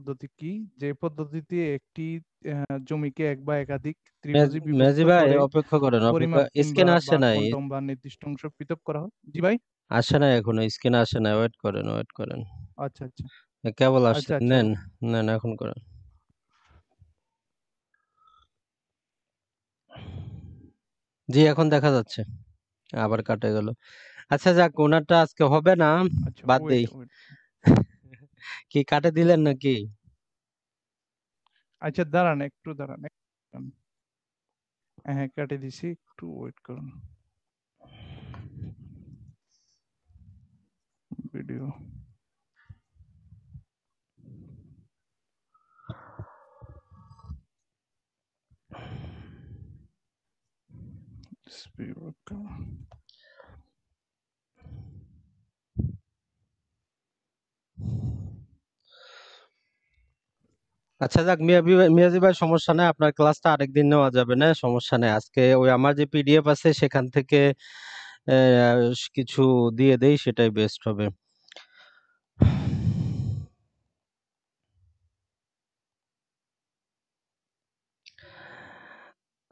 পদ্ধতি কি যে পদ্ধতিতে একটি জমিকে এক বা একাধিক ত্রিভুজে বিভক্ত করে অপেক্ষা করেন অপেক্ষা স্ক্যান আসে না বা নির্দিষ্ট অংশ পৃথক করা হয়। জি ভাই আসে না এখনো স্ক্যান আসে না ওয়েট করেন আচ্ছা আচ্ছা কেবল আসছে নেন না না এখন করেন জি এখন দেখা যাচ্ছে আবার কাটে গেল আচ্ছা যাক কোনাটা আজকে হবে না বাদ দেই কি কাটে দিলেন নাকি আচ্ছা দাঁড়ান একটু দাঁড়ান হ্যাঁ কেটে দিছি একটু ওয়েট করুন ভিডিও আচ্ছা যাক মিয়াজি ভাই সমস্যা নাই আপনার ক্লাসটা আরেকদিন নেওয়া যাবে না সমস্যা নাই আজকে ওই আমার যে পিডিএফ আছে সেখান থেকে কিছু দিয়ে দেই সেটাই বেস্ট হবে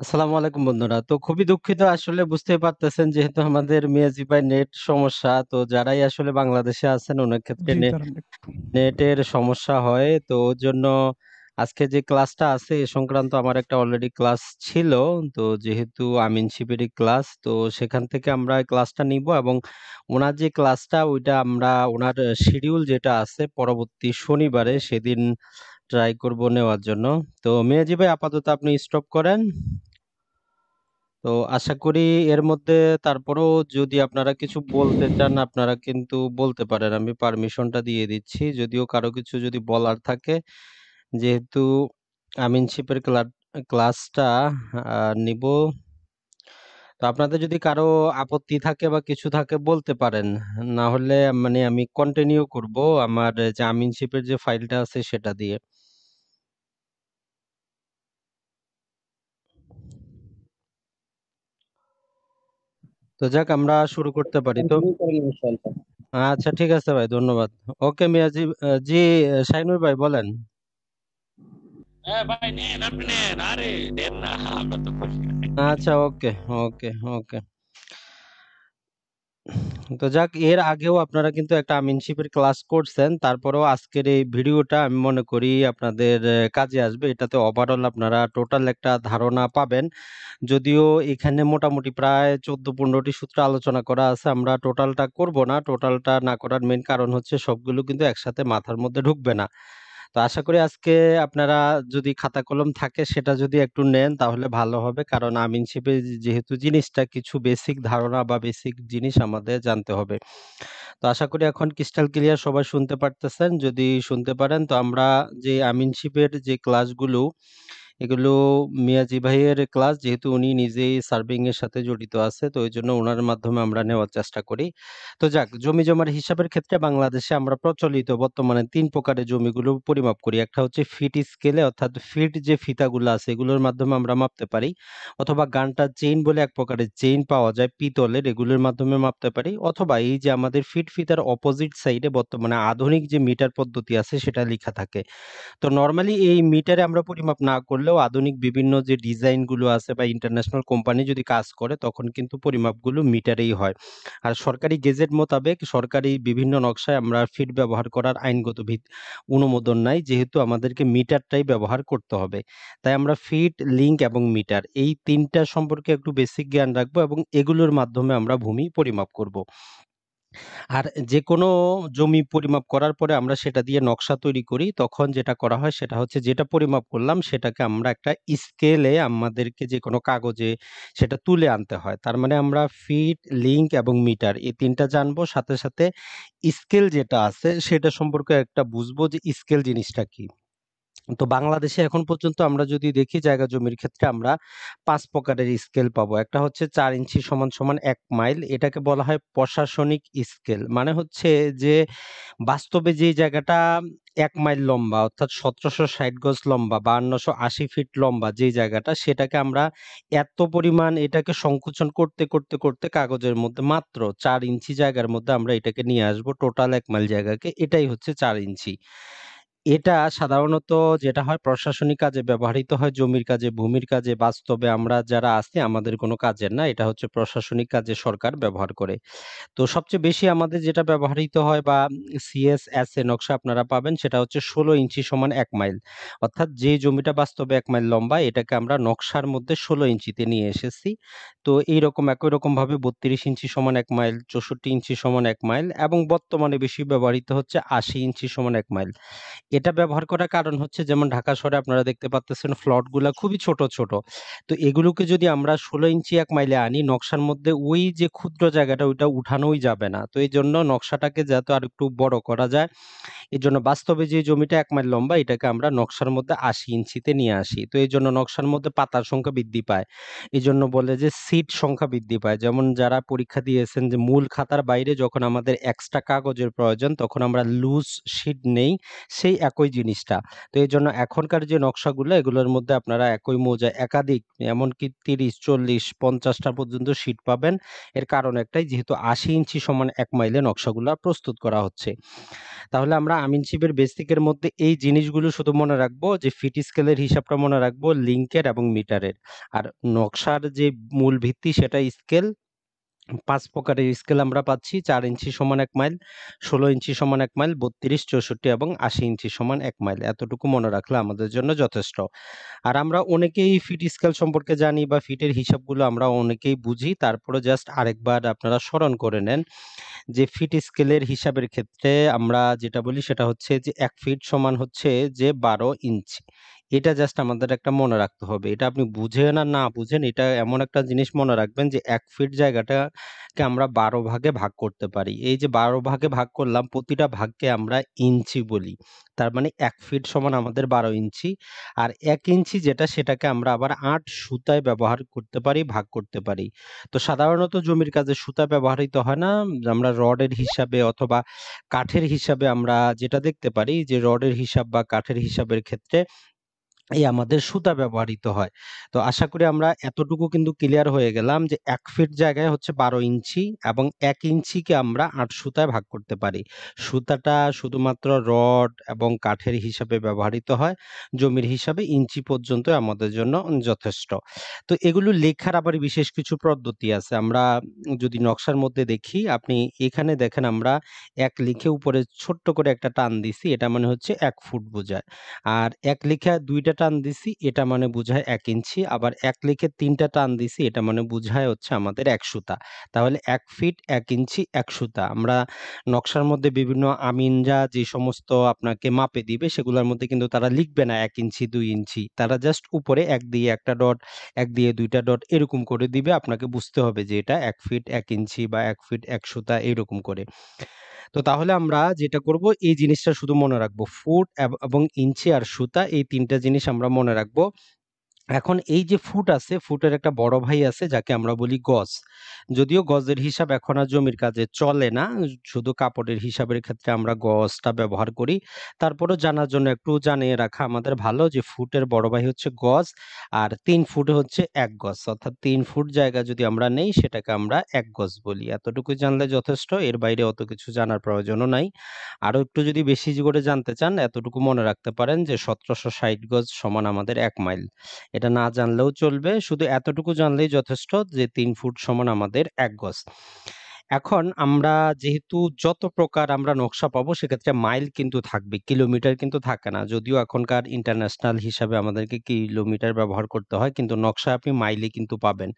আসসালামু আলাইকুম বন্ধুরা তো খুবই দুঃখিত আসলে বুঝতে পারতেছেন যেহেতু আমাদের মিয়াজি ভাই নেট সমস্যা তো যারাই আসলে বাংলাদেশে আছেন অনেক ক্ষেত্রে নেটের সমস্যা হয় তো ওর জন্য আজকে যে ক্লাসটা আছে এ সংক্রান্ত আমার একটা অলরেডি ক্লাস ছিল তো যেহেতু আমিন শিবিরের ক্লাস তো সেখান থেকে আমরা ক্লাসটা নিব এবং ওনার যে ক্লাসটা ওইটা আমরা ওনার শিডিউল যেটা আছে পরবর্তী শনিবারে সেদিন ট্রাই করব নেওয়ার জন্য তো মিয়াজি ভাই আপাতত আপনি স্টপ করেন তো আশা করি এর মধ্যে তারপরেও যদি আপনারা কিছু বলতে চান আপনারা কিন্তু বলতে পারেন আমি পারমিশনটা দিয়ে দিচ্ছি যদিও কারো কিছু যদি বলার থাকে যেহেতু আমিনশিপের ক্লাসটা নিব তো আপনাদের যদি কারো আপত্তি থাকে বা কিছু থাকে বলতে পারেন না হলে মানে আমি কন্টিনিউ করব আমার যে আমিনশিপের যে ফাইলটা আছে সেটা দিয়ে তো যাক আমরা শুরু করতে পারি তো আচ্ছা ঠিক আছে ভাই ধন্যবাদ ওকে মিয়াজি জি শাইনুর ভাই বলেন হ্যাঁ ভাই নেন আপনি নেন আরে দেন না আমরা তো খুশি আচ্ছা ওকে ওকে ওকে তো যাক এর আগেও আপনারা কিন্তু একটা আমিনশিপের ক্লাস করছেন তারপরেও আজকের এই ভিডিওটা আমি মনে করি আপনাদের কাজে আসবে এটাতে ওভারঅল আপনারা টোটাল একটা ধারণা পাবেন যদিও এখানে মোটামুটি প্রায় 14-15টি সূত্র আলোচনা করা আছে আমরা টোটালটা করব না টোটালটা না করার মেন কারণ হচ্ছে সবগুলো কিন্তু একসাথে মাথার মধ্যে ঢুকবে না তো আশা করি আজকে আপনারা যদি খাতা কলম থাকে সেটা যদি একটু নেন তাহলে ভালো হবে কারণ আমিনশিপে যেহেতু জিনিসটা কিছু বেসিক ধারণা বা বেসিক জিনিস আমাদের জানতে হবে তো আশা করি এখন ক্রিস্টাল ক্লিয়ার সবাই শুনতে পারতেছেন যদি শুনতে পারেন তো আমরা যে আমিনশিপের যে ক্লাসগুলো এগুলো মিয়াজি ভাইয়ের ক্লাস যেহেতু উনি নিজেই সার্ভিং এর সাথে জড়িত আছে তো ওই জন্য ওনার মাধ্যমে আমরা নেওয়ার চেষ্টা করি তো যাক জমি জমার হিসাবের ক্ষেত্রে বাংলাদেশে আমরা প্রচলিত বর্তমানে তিন প্রকারের জমিগুলো পরিমাপ করি একটা হচ্ছে ফিট স্কেলে অর্থাৎ ফিট যে ফিতাগুলো আছে এগুলোর মাধ্যমে আমরা মাপতে পারি অথবা গান্টা চেইন বলে এক প্রকারের চেইন পাওয়া যায় পিতলের এগুলোর মাধ্যমে মাপতে পারি অথবা এই যে আমাদের ফিট ফিতার অপোজিট সাইডে বর্তমানে আধুনিক যে মিটার পদ্ধতি আছে সেটা লেখা থাকে তো নর্মালি এই মিটারে আমরা পরিমাপ না করলেও আধুনিক বিভিন্ন যে ডিজাইনগুলো আছে বা ইন্টারন্যাশনাল কোম্পানি যদি কাজ করে তখন কিন্তু পরিমাপগুলো মিটারেই হয় আর সরকারি গেজেট মোতাবেক সরকারি বিভিন্ন নকশায় আমরা ফিট ব্যবহার করার আইনগত অনুমোদন নাই যেহেতু আমাদেরকে মিটারটাই ব্যবহার করতে হবে তাই আমরা ফিট লিঙ্ক এবং মিটার এই তিনটা সম্পর্কে একটু বেসিক জ্ঞান রাখবো এবং এগুলোর মাধ্যমে আমরা ভূমি পরিমাপ করব। আর যে কোনো জমি পরিমাপ করার পরে আমরা সেটা দিয়ে নকশা তৈরি করি তখন যেটা করা হয় সেটা হচ্ছে যেটা পরিমাপ করলাম সেটাকে আমরা একটা স্কেলে আমাদেরকে যে কোনো কাগজে সেটা তুলে আনতে হয় তার মানে আমরা ফিট লিঙ্ক এবং মিটার এই তিনটা জানবো সাথে সাথে স্কেল যেটা আছে সেটা সম্পর্কে একটা বুঝবো যে স্কেল জিনিসটা কি তো বাংলাদেশে এখন পর্যন্ত আমরা যদি দেখি জায়গা জমির ক্ষেত্রে আমরা 5 প্রকারের স্কেল পাবো একটা হচ্ছে 4 ইঞ্চি = 1 মাইল এটাকে বলা হয় প্রশাসনিক স্কেল মানে হচ্ছে যে বাস্তবে যে জায়গাটা 1 মাইল লম্বা অর্থাৎ 1760 গজ লম্বা 5280 ফিট লম্বা যে জায়গাটা সেটাকে আমরা এত পরিমাণ এটাকে সংকুচন করতে করতে করতে কাগজের মধ্যে মাত্র 4 ইঞ্চি জায়গার মধ্যে আমরা এটাকে নিয়ে আসবো টোটাল 1 মাইল জায়গাকে এটাই হচ্ছে 4 ইঞ্চি এটা সাধারণত যেটা হয় প্রশাসনিক কাজে ব্যবহৃত হয়, জমির কাজে, ভূমির কাজে। বাস্তবে আমরা যারা আছি আমাদের কোনো কাজের না, এটা হচ্ছে প্রশাসনিক কাজে সরকার ব্যবহার করে। তো সবচেয়ে বেশি আমাদের যেটা ব্যবহৃত হয় বা সিএসএস এ নকশা আপনারা পাবেন, সেটা হচ্ছে 16 ইঞ্চি সমান 1 মাইল, অর্থাৎ যে জমিটা বাস্তবে 1 মাইল লম্বা এটাকে আমরা নকশার মধ্যে 16 ইঞ্চিতে নিয়ে এসেছি। তো এইরকম একই রকম ভাবে 32 ইঞ্চি সমান 1 মাইল, 64 ইঞ্চি সমান 1 মাইল, এবং বর্তমানে বেশি ব্যবহৃত হচ্ছে 80 ইঞ্চি সমান 1 মাইল। এটা ব্যবহার করার কারণ হচ্ছে, যেমন ঢাকা শহরে আপনারা দেখতে পাচ্তেছেন ফ্লট গুলা খুবই ছোট ছোট, তো এগুলোকে যদি আমরা 16 ইঞ্চি 1 মাইলে আনি, নকশার মধ্যে ওই যে ক্ষুদ্র জায়গাটা ওইটা উঠানোই যাবে না। তো এই জন্য নকশাটাকে যাতে আর একটু বড় করা যায়, এর জন্য বাস্তবে যে জমিটা 1 মাইল লম্বা এটাকে আমরা নকশার মধ্যে 80 ইঞ্চিতে নিয়ে আসি। তো এই জন্য নকশার মধ্যে পাতার সংখ্যা বৃদ্ধি পায়, এই জন্য বলে যে সিট সংখ্যা বৃদ্ধি পায়। যেমন যারা পরীক্ষা দিয়েছেন যে মূল খাতার বাইরে যখন আমাদের এক্সট্রা কাগজের প্রয়োজন তখন আমরা লুজ শিট নেই, সেই একই জিনিসটা। তো এই জন্য এখনকার যে নকশাগুলো এগুলোর মধ্যে আপনারা একই মোজা একাধিক, এমনকি 30, 40, 50টা পর্যন্ত শিট পাবেন। এর কারণ একটাই, যেহেতু 80 ইঞ্চি সমান 1 মাইলে নকশাগুলো প্রস্তুত করা হচ্ছে। তাহলে আমরা আমিন শিবের বেসিকের মধ্যে এই জিনিসগুলো শুধু মনে রাখবো, যে ফিট স্কেলের হিসাবটা মনে রাখবো, লিঙ্কের এবং মিটারের। আর নকশার যে মূল ভিত্তি সেটা স্কেল, 5 প্রকারের স্কেল আমরা পাচ্ছি: 4 ইঞ্চি সমান 1 মাইল, 16 ইঞ্চি সমান 1 মাইল, 32, 64 এবং 80 ইঞ্চি সমান 1 মাইল। এতটুকু মনে রাখলে আমাদের জন্য যথেষ্ট। আর আমরা অনেকেই ফিট স্কেল সম্পর্কে জানি বা ফিটের হিসাবগুলো আমরা অনেকেই বুঝি, তারপরে জাস্ট আরেকবার আপনারা স্মরণ করে নেন যে ফিট স্কেলের হিসাবের ক্ষেত্রে আমরা যেটা বলি সেটা হচ্ছে যে 1 ফিট সমান হচ্ছে যে 12 ইঞ্চি। এটা জাস্ট আমাদের একটা মনে রাখতে হবে। এটা আপনি বুঝেন আর না বুঝেন, এটা এমন একটা জিনিস মনে রাখবেন যে 1 ফিট জায়গাটাকে আমরা 12 ভাগে ভাগ করতে পারি। এই যে 12 ভাগে ভাগ করলাম, প্রতিটা ভাগকে আমরা ইঞ্চি বলি, তার মানে 1 ফিট সমান আমাদের 12 ইঞ্চি। আর 1 ইঞ্চি যেটা সেটাকে আমরা আবার 8 সুতায় ব্যবহার করতে পারি, ভাগ করতে পারি। তো সাধারণত জমির কাজে সুতা ব্যবহৃত হয় না, আমরা রডের হিসাবে অথবা কাঠের হিসাবে আমরা যেটা দেখতে পারি যে রডের হিসাব বা কাঠের হিসাবের ক্ষেত্রে এই আমাদের সুতা ব্যবহৃত হয়। তো আশা করি আমরা এতটুকু কিন্তু ক্লিয়ার হয়ে গেলাম যে 1 ফিট জায়গায় হচ্ছে 12 ইঞ্চি এবং 1 ইঞ্চিকে আমরা 8 সুতায় ভাগ করতে পারি। সুতাটা শুধুমাত্র রড এবং কাঠের হিসাবে ব্যবহৃত হয়, জমির হিসাবে ইঞ্চি পর্যন্ত আমাদের জন্য যথেষ্ট। তো এগুলো লেখার আবার বিশেষ কিছু পদ্ধতি আছে। আমরা যদি নকশার মধ্যে দেখি, আপনি এখানে দেখেন আমরা 1 লিখে উপরে ছোট্ট করে একটা টান দিছি, এটা মানে হচ্ছে 1 ফুট বোঝায়। আর 1 লিখে 2টা টান দিছি, এটা মানে বোঝায় 1 ইঞ্চি। আবার 1 লিখে 3টা টান দিছি, এটা মানে বোঝায় হচ্ছে আমাদের 1 সুতা। তাহলে 1 ফিট, 1 ইঞ্চি, 1 সুতা। আমরা নকশার মধ্যে বিভিন্ন আমিনরা যে সমস্ত আপনাকে মাপে দিবে সেগুলোর মধ্যে কিন্তু তারা লিখবে না 1 ইঞ্চি 2 ইঞ্চি, তারা জাস্ট উপরে 1 দিয়ে একটা ডট, 1 দিয়ে 2টা ডট এরকম করে দিবে। আপনাকে বুঝতে হবে যে এটা 1 ফিট 1 ইঞ্চি বা 1 ফিট 1 সুতা এরকম করে। তো তাহলে আমরা যেটা করব, এই জিনিসটা শুধু মনে রাখবো, ফুট এবং ইঞ্চি আর সুতা, এই 3টা জিনিস আমরা মনে রাখবো। এখন এই যে ফুট আছে, ফুটের একটা বড় ভাই আছে যাকে আমরা বলি গজ। যদিও গজের হিসাব এখন আর জমির কাজে চলে না, শুধু কাপড়ের হিসাবের ক্ষেত্রে আমরা গজটা ব্যবহার করি। তারপরও জানার জন্য একটু জানিয়ে রাখা আমাদের ভালো যে ফুটের বড় ভাই হচ্ছে গজ, আর 3 ফুট হচ্ছে 1 গজ, অর্থাৎ 3 ফুট জায়গা যদি আমরা নেই সেটাকে আমরা 1 গজ বলি। এতটুকু জানলে যথেষ্ট, এর বাইরে অত কিছু জানার প্রয়োজনও নাই। আরও একটু যদি বেশি করে জানতে চান, এতটুকু মনে রাখতে পারেন যে 1760 গজ সমান আমাদের 1 মাইল। এটা না জানলেও চলবে, শুধু এতটুকু জানলেই যথেষ্ট যে 3 ফুট সমান আমাদের 1 গজ। এখন আমরা যেহেতু যত প্রকার আমরা নকশা পাবো সেক্ষেত্রে মাইল কিন্তু থাকবে, কিলোমিটার কিন্তু থাকে না। যদিও এখনকার ইন্টারন্যাশনাল হিসাবে আমাদেরকে কিলোমিটার ব্যবহার করতে হয়, কিন্তু নকশা আপনি মাইলে কিন্তু পাবেন।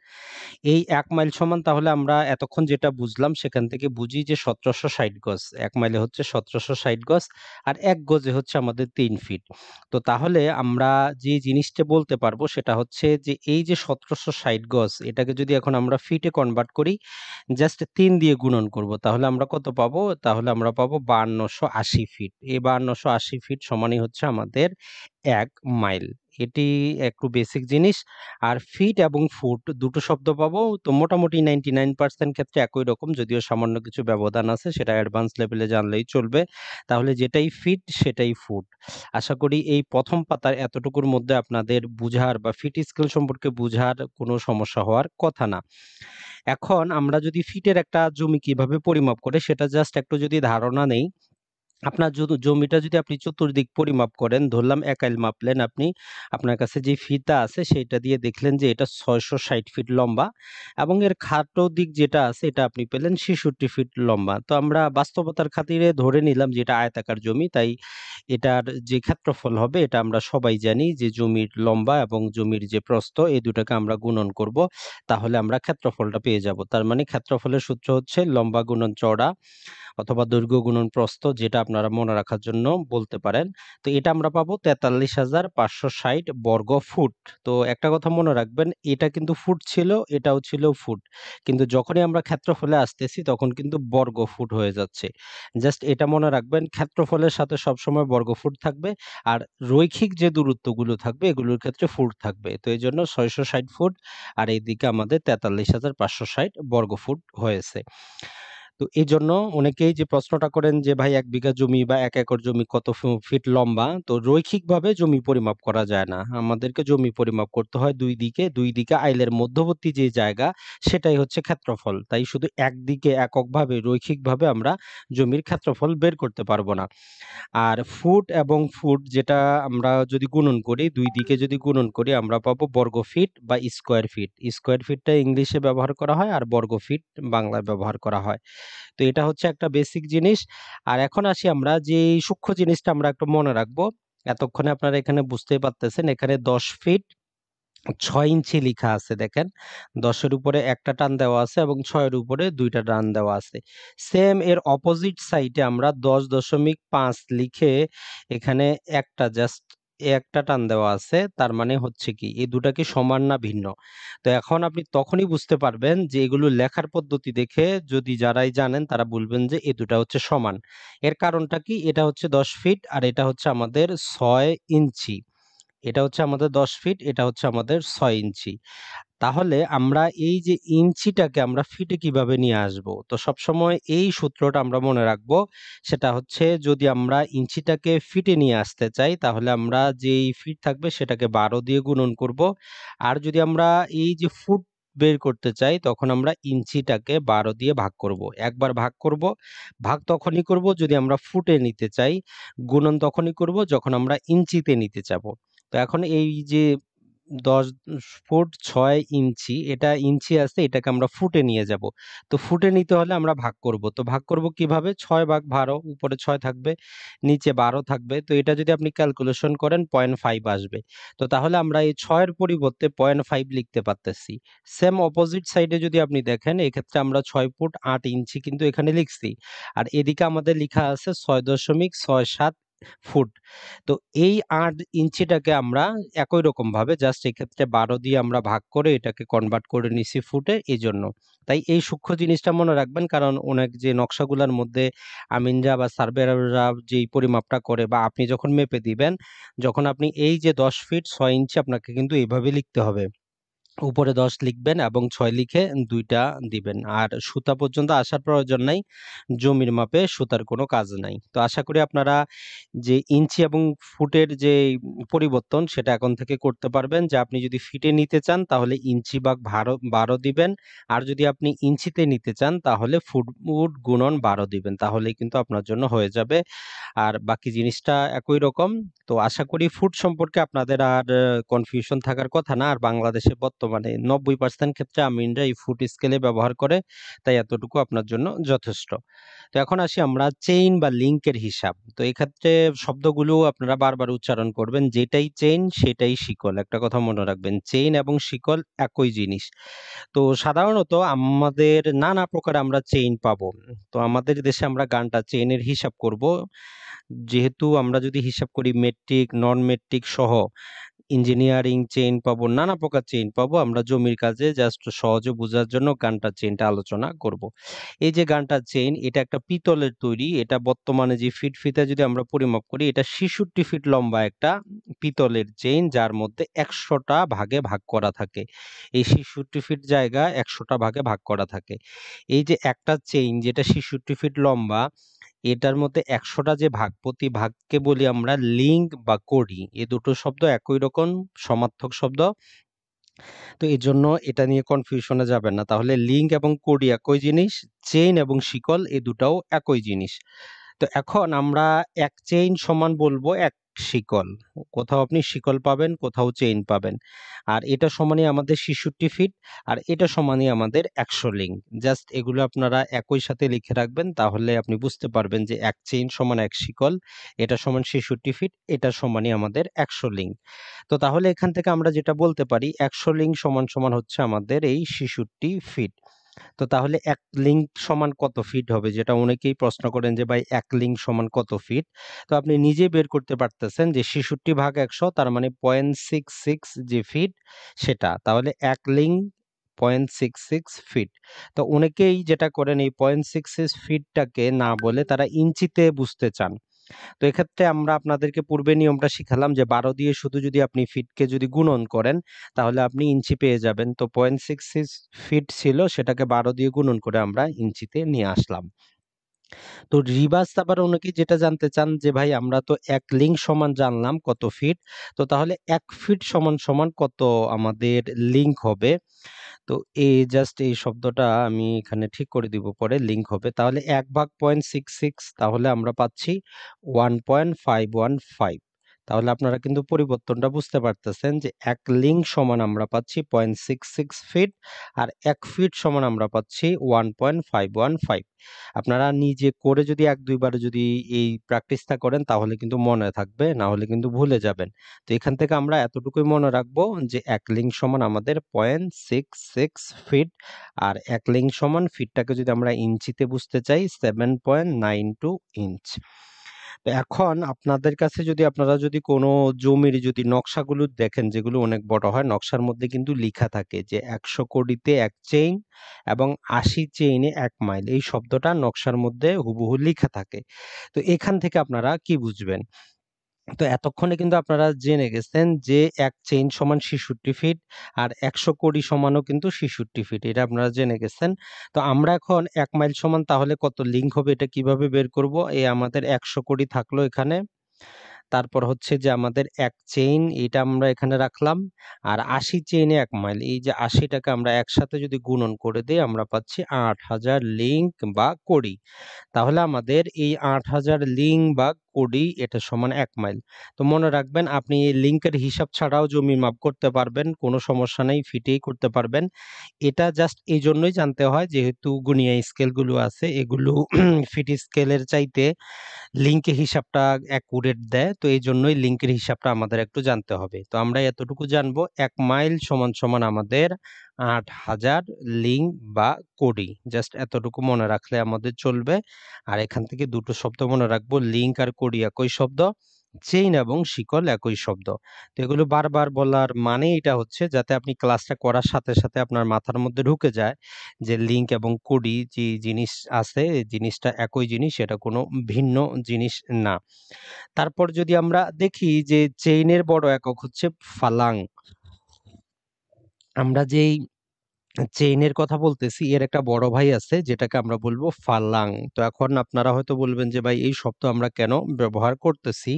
এই 1 মাইল সমান, তাহলে আমরা এতক্ষণ যেটা বুঝলাম সেখান থেকে বুঝি যে 1760 গজ, 1 মাইলে হচ্ছে 1760 গজ, আর 1 গজে হচ্ছে আমাদের 3 ফিট। তো তাহলে আমরা যে জিনিসটা বলতে পারবো সেটা হচ্ছে যে এই যে 1760 গজ, এটাকে যদি এখন আমরা ফিটে কনভার্ট করি, জাস্ট 3 দিয়ে গুণন করব, তাহলে আমরা কত পাবো? তাহলে আমরা পাবো 5280 ফিট। এই 5280 ফিট সমানই হচ্ছে আমাদের 1 মাইল। এটি একটু বেসিক জিনিস। আর ফিট এবং ফুট দুটো শব্দ পাবো, তো মোটামুটি 99% ক্ষেত্রে একই রকম, যদিও সামান্য কিছু ব্যবধান আছে, সেটা অ্যাডভান্স লেভেলে জানলেই চলবে। তাহলে যেটাই ফিট সেটাই ফুট। আশা করি এই প্রথম পাতার এতটুকুর মধ্যে আপনাদের বুঝার বা ফিট স্কেল সম্পর্কে বুঝার কোনো সমস্যা হওয়ার কথা না। এখন আমরা যদি ফিটের একটা জমি কিভাবে পরিমাপ করে সেটা জাস্ট একটু যদি ধারণা নেই, আপনার জমিটা যদি আপনি চতুর্দিক পরিমাপ করেন, ধরলাম 1 আইল মাপলেন আপনি, আপনার কাছে যে ফিতা আছে সেইটা দিয়ে দেখলেন যে এটা 660 ফিট লম্বা এবং এর খাটো দিক যেটা আছে এটা আপনি পেলেন 66 ফিট লম্বা। তো আমরা বাস্তবতার খাতিরে ধরে নিলাম যে এটা আয়তাকার জমি, তাই এটার যে ক্ষেত্রফল হবে এটা আমরা সবাই জানি যে জমির লম্বা এবং জমির যে প্রস্থ এই দুটাকে আমরা গুণন করব, তাহলে আমরা ক্ষেত্রফলটা পেয়ে যাব। তার মানে ক্ষেত্রফলের সূত্র হচ্ছে লম্বা গুণন চওড়া অথবা দৈর্ঘ্য গুণন প্রস্থ, যেটা আপনারা মনে রাখার জন্য বলতে পারেন। তো এটা আমরা পাবো 43,560 বর্গ ফুট। তো একটা কথা মনে রাখবেন, এটা কিন্তু ফুট ছিল, এটাও ছিল ফুট, কিন্তু যখনই আমরা ক্ষেত্রফলে আসতেছি তখন কিন্তু বর্গ ফুট হয়ে যাচ্ছে। জাস্ট এটা মনে রাখবেন, ক্ষেত্রফলের সাথে সবসময় বর্গ ফুট থাকবে, আর রৈখিক যে দূরত্বগুলো থাকবে এগুলোর ক্ষেত্রে ফুট থাকবে। তো এই জন্য 660 ফুট আর এইদিকে আমাদের 43,560 বর্গ ফুট হয়েছে। তো এই জন্য অনেকেই যে প্রশ্নটা করেন যে ভাই 1 বিঘা জমি বা 1 একর জমি কত ফিট লম্বা, তো রৈখিকভাবে জমি পরিমাপ করা যায় না, আমাদেরকে জমি পরিমাপ করতে হয় দুই দিকে আইলের মধ্যবর্তী যে জায়গা সেটাই হচ্ছে ক্ষেত্রফল। তাই শুধু একদিকে এককভাবে রৈখিকভাবে আমরা জমির ক্ষেত্রফল বের করতে পারবো না। আর ফুট এবং ফুট যেটা আমরা যদি গুণন করি, দুই দিকে যদি গুণন করি আমরা পাবো বর্গ ফিট বা স্কোয়ার ফিট। স্কোয়ার ফিটটা ইংলিশে ব্যবহার করা হয় আর বর্গ ফিট বাংলায় ব্যবহার করা হয়। তো এটা হচ্ছে একটা বেসিক জিনিস। আর এখন আসি আমরা যে সূক্ষ্ম জিনিসটা আমরা একটু মনে রাখবো। এতক্ষণে আপনারা এখানে বুঝতেই পারতেছেন এখানে 10 ফিট 6 ইঞ্চি লেখা আছে, দেখেন 10-এর উপরে একটা টান দেওয়া আছে এবং 6-এর উপরে 2টা টান দেওয়া আছে। সেম এর অপোজিট সাইডে আমরা 10.5 লিখে এখানে একটা টান দেওয়া আছে, তার মানে হচ্ছে কি এই দুটা কি সমান না ভিন্ন। তো এখন আপনি তখনই বুঝতে পারবেন যে এগুলো লেখার পদ্ধতি দেখে যদি যারাই জানেন তারা বলবেন যে এই দুটা হচ্ছে সমান। এর কারণটা কি, এটা হচ্ছে 10 ফিট আর এটা হচ্ছে আমাদের 6 ইঞ্চি, এটা হচ্ছে আমাদের 10 ফিট, এটা হচ্ছে আমাদের 6 ইঞ্চি। তাহলে আমরা এই যে ইঞ্চিটাকে আমরা ফিটে কিভাবে নিয়ে আসব, তো সবসময় এই সূত্রটা আমরা মনে রাখব। সেটা হচ্ছে যদি আমরা ইঞ্চিটাকে ফিটে নিয়ে আসতে চাই তাহলে আমরা যেই ফিট থাকবে সেটাকে 12 দিয়ে গুণন করব, আর যদি আমরা এই যে ফুট বের করতে চাই তখন আমরা ইঞ্চিটাকে 12 দিয়ে ভাগ করব। একবার ভাগ করব, ভাগ তখনই করব যদি আমরা ফুটে নিতে চাই, গুণন তখনই করব যখন আমরা ইঞ্চিতে নিতে যাব। তো এখন এই যে 10 ফুট 6 ইঞ্চি, এটা ইঞ্চি আছে, এটাকে আমরা ফুটে নিয়ে যাব। তো ফুটে নিতে হলে আমরা ভাগ করব। তো ভাগ করব কিভাবে, 6 ভাগ 12, উপরে 6 থাকবে নিচে 12 থাকবে। তো এটা যদি আপনি ক্যালকুলেশন করেন 0.5 আসবে। তো তাহলে আমরা এই 6-এর পরিবর্তে 0.5 লিখতে পারতেছি। সেম অপোজিট সাইডে যদি আপনি দেখেন এক্ষেত্রে আমরা 6 ফুট 8 ইঞ্চি কিন্তু এখানে লিখছি, আর এদিকে আমাদের লিখা আছে 6.67 ফুট। তো এই 8 ইঞ্চিটাকে আমরা একই রকম ভাবে জাস্ট এক্ষেত্রে 12 দিয়ে আমরা ভাগ করে এটাকে কনভার্ট করে নিছি ফুটে। এই জন্য তাই এই সূক্ষ্ম জিনিসটা মনে রাখবেন, কারণ অনেক যে নকশাগুলোর মধ্যে আমিনরা বা সার্ভেয়াররা যেই পরিমাপটা করে বা আপনি যখন মেপে দিবেন, যখন আপনি এই যে 10 ফিট 6 ইঞ্চি আপনাকে কিন্তু এইভাবে লিখতে হবে, উপরে 10 লিখবেন এবং 6 লিখে 2টা দিবেন। আর সুতা পর্যন্ত আসার প্রয়োজন নাই, জমির মাপে সুতার কোনো কাজ নাই। তো আশা করি আপনারা যে ইঞ্চি এবং ফুটের যে পরিবর্তন সেটা এখন থেকে করতে পারবেন। যে আপনি যদি ফিটে নিতে চান তাহলে ইঞ্চি ভাগ 12 দিবেন, আর যদি আপনি ইঞ্চিতে নিতে চান তাহলে ফুট গুণন 12 দিবেন, তাহলেই কিন্তু আপনার জন্য হয়ে যাবে। আর বাকি জিনিসটা একই রকম। তো আশা করি ফুট সম্পর্কে আপনাদের আর কনফিউশন থাকার কথা না। আর বাংলাদেশে বর্তমানে 90% ক্ষেত্রে আমিনরা এই ফুট স্কেলে ব্যবহার করে, তাই এতটুকু আপনার জন্য যথেষ্ট। তো এখন আসি আমরা চেইন বা লিঙ্কের হিসাব। তো এক্ষেত্রে শব্দগুলো আপনারা বারবার উচ্চারণ করবেন, যেটাই চেইন সেটাই শিকল। একটা কথা মনে রাখবেন, চেইন এবং শিকল একই জিনিস। তো সাধারণত আমাদের নানা প্রকার আমরা চেইন পাবো। তো আমাদের দেশে আমরা গান্টা চেইনের হিসাব করব, যেহেতু আমরা যদি হিসাব করি মেট্রিক নন মেট্রিক সহ ইঞ্জিনিয়ারিং চেইন পাবো, নানা প্রকার চেইন পাবো। আমরা জমির কাজে জাস্ট সহজে বোঝার জন্য গান্টার চেইনটা আলোচনা করব। এই যে গান্টার চেইন, এটা একটা পিতলের তৈরি। এটা বর্তমানে যে ফিতা যদি আমরা পরিমাপ করি, এটা 66 ফিট লম্বা একটা পিতলের চেইন, যার মধ্যে 100টা ভাগে ভাগ করা থাকে। এই 66 ফিট জায়গা 100টা ভাগে ভাগ করা থাকে। এই যে একটা চেইন যেটা 66 ফিট লম্বা, এটার মধ্যে 100টা যে ভাগ, প্রতি ভাগকে বলি আমরা লিঙ্ক বা কড়ি। এই দুটো শব্দ একই রকম সমার্থক শব্দ, তো এই জন্য এটা নিয়ে কনফিউশনে যাবেন না। তাহলে লিঙ্ক এবং কড়ি একই জিনিস, চেইন এবং শিকল এই দুটাও একই জিনিস। তো এখন আমরা এক চেইন সমান বলবো এক শিকল, কোথাও আপনি শিকল পাবেন, কোথাও চেইন পাবেন। আর এটা সমানই আমাদের 66 ফিট, আর এটা সমানই আমাদের 100 লিং। জাস্ট এগুলো আপনারা একই সাথে লিখে রাখবেন, তাহলে আপনি বুঝতে পারবেন যে এক চেইন সমান এক শিকল, এটা সমান 66 ফিট, এটা সমানই আমাদের 100 লিং। তো তাহলে এখান থেকে আমরা যেটা বলতে পারি, 100 লিং সমান সমান হচ্ছে আমাদের এই 66 ফিট। তো তাহলে এক লিঙ্ক সমান কত ফিট হবে, যেটা অনেকেই প্রশ্ন করেন যে ভাই এক লিঙ্ক সমান কত ফিট। তো আপনি নিজে বের করতে পারতেছেন যে 66 ভাগ 100, তার মানে 0.66 যে ফিট সেটা। তাহলে এক লিঙ্ক 0.66 ফিট। তো অনেকেই যেটা করেন, এই 0.66 ফিটটাকে না বলে তারা ইঞ্চিতে বুঝতে চান। তো এক্ষেত্রে আমরা আপনাদেরকে পূর্বে নিয়মটা শিখালাম যে 12 দিয়ে শুধু যদি আপনি ফিটকে যদি গুণন করেন তাহলে আপনি ইঞ্চি পেয়ে যাবেন। তো 0.66 ফিট ছিল, সেটাকে 12 দিয়ে গুণন করে আমরা ইঞ্চিতে নিয়ে আসলাম। তো রিভার্স আবার অনেকে যেটা জানতে চান যে ভাই আমরা তো এক লিং সমান জানলাম কত ফিট, তো তাহলে এক ফিট সমান সমান কত আমাদের লিঙ্ক হবে। তো এই জাস্ট এই শব্দটা আমি এখানে ঠিক করে দিব, পরে লিঙ্ক হবে। তাহলে 1 ভাগ 0.66, তাহলে আমরা পাচ্ছি 1.515। তাহলে আপনারা কিন্তু পরিবর্তনটা বুঝতে পারতেছেন যে এক লিঙ্ক সমান আমরা পাচ্ছি 0.66 ফিট, আর এক ফিট সমান আমরা পাচ্ছি 1.515। আপনারা নিজে করে যদি এক দুইবার যদি এই প্র্যাকটিসটা করেন তাহলে কিন্তু মনে থাকবে, না হলে কিন্তু ভুলে যাবেন। তো এখান থেকে আমরা এতটুকুই মনে রাখবো যে এক লিঙ্ক সমান আমাদের 0.66 ফিট, আর এক লিঙ্ক সমান ফিটটাকে যদি আমরা ইঞ্চিতে বুঝতে চাই 7.92 ইঞ্চ। এখন আপনাদের কাছে যদি আপনারা যদি কোনো জমির যদি নকশাগুলো দেখেন, যেগুলো অনেক বড় হয়, নকশার মধ্যে কিন্তু লেখা থাকে যে 100 কোটিতে এক চেইন এবং 80 চেইনে 1 মাইল, এই শব্দটা নকশার মধ্যে হুবহু লেখা থাকে। তো এখান থেকে আপনারা কি বুঝবেন? তো এতক্ষণে কিন্তু আপনারা জেনে গেছেন যে এক চেইন সমান 66 ফিট, আর 100 কোটি সমানও কিন্তু 66 ফিট, এটা আপনারা জেনে গেছেন। তো আমরা এখন 1 মাইল সমান তাহলে কত লিঙ্ক হবে এটা কিভাবে বের করব? এই আমাদের 100 কোটি থাকলো এখানে, তারপর হচ্ছে যে আমাদের এক চেইন, এটা আমরা এখানে রাখলাম, আর 80 চেইনে 1 মাইল, এই যে 80টাকে আমরা একসাথে যদি গুণন করে দিই আমরা পাচ্ছি 8000 লিঙ্ক বা কোটি। তাহলে আমাদের এই 8000 লিঙ্ক বা কোটি এটা সমান 1 মাইল। তো মনে রাখবেন আপনি এই লিঙ্কের হিসাব ছাড়াও জমি মাপ করতে পারবেন, কোনো সমস্যা নেই, ফিটেই করতে পারবেন। এটা জাস্ট এই জন্যই জানতে হয়, যেহেতু গুণিয়া স্কেলগুলো আছে এগুলো ফিট স্কেলের চাইতে লিঙ্কের হিসাবটা অ্যাকুরেট দেয়, তো এই জন্যই লিঙ্কের হিসাবটা আমাদের একটু জানতে হবে। তো আমরা এতটুকু জানবো 1 মাইল সমান সমান আমাদের 8000 লিঙ্ক বা কোটি, জাস্ট এতটুকু মনে রাখলে আমাদের চলবে। আর এখান থেকে দুটো শব্দ মনে রাখবো, লিঙ্ক আর কোটি একই শব্দ, চেইন এবং শিকল একই শব্দ। তো এগুলো বারবার বলার মানে এটা হচ্ছে যাতে আপনি ক্লাসটা করার সাথে সাথে আপনার মাথার মধ্যে ঢুকে যায় যে লিঙ্ক এবং কোটি যে জিনিস আছে এই জিনিসটা একই জিনিস, এটা কোনো ভিন্ন জিনিস না। তারপর যদি আমরা দেখি যে চেইনের বড় একক হচ্ছে ফালাং। আমরা যেই চেইনের কথা বলতেছি এর একটা বড় ভাই আছে যেটাকে আমরা বলবো ফালাং। তো এখন আপনারা হয়তো বলবেন যে ভাই এই শব্দ আমরা কেন ব্যবহার করতেছি,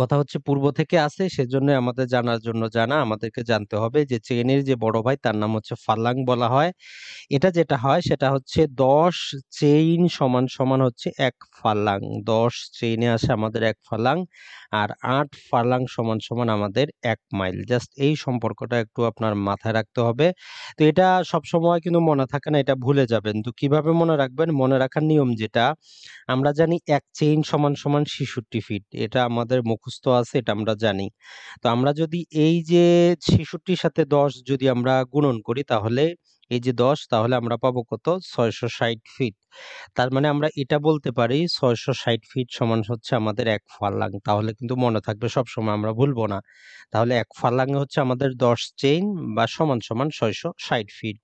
কথা হচ্ছে পূর্ব থেকে আসে, সেজন্য আমাদের জানার জন্য আমাদেরকে জানতে হবে যে চেইনের যে বড় ভাই তার নাম হচ্ছে ফালাং বলা হয়। এটা যেটা হয় সেটা হচ্ছে 10 চেইন সমান সমান হচ্ছে 1 ফালাং, 10 চেইনে আসে আমাদের 1 ফালাং, আর 8 ফালাং সমান সমান আমাদের 1 মাইল। জাস্ট এই সম্পর্কটা একটু আপনার মাথায় রাখতে হবে। তো এটা সবসময় কিন্তু মনে থাকে না, এটা ভুলে যাবেন। তো কিভাবে মনে রাখবেন? মনে রাখার নিয়ম যেটা আমরা জানি, 1 চেইন সমান সমান 66 ফিট, এটা আমাদের মুখস্থ আছে, এটা আমরা জানি। তো আমরা যদি এই যে 66 সাথে 10 যদি আমরা গুণন করি তাহলে এই যে 10, তাহলে আমরা পাবো কত? 660 ফিট। তার মানে আমরা এটা বলতে পারি 660 ফিট সমান হচ্ছে আমাদের 1 ফালাং। তাহলে কিন্তু মনে থাকবে সবসময়, আমরা ভুলবো না। তাহলে 1 ফালাং হচ্ছে আমাদের 10 চেইন বা সমান সমান 660 ফিট।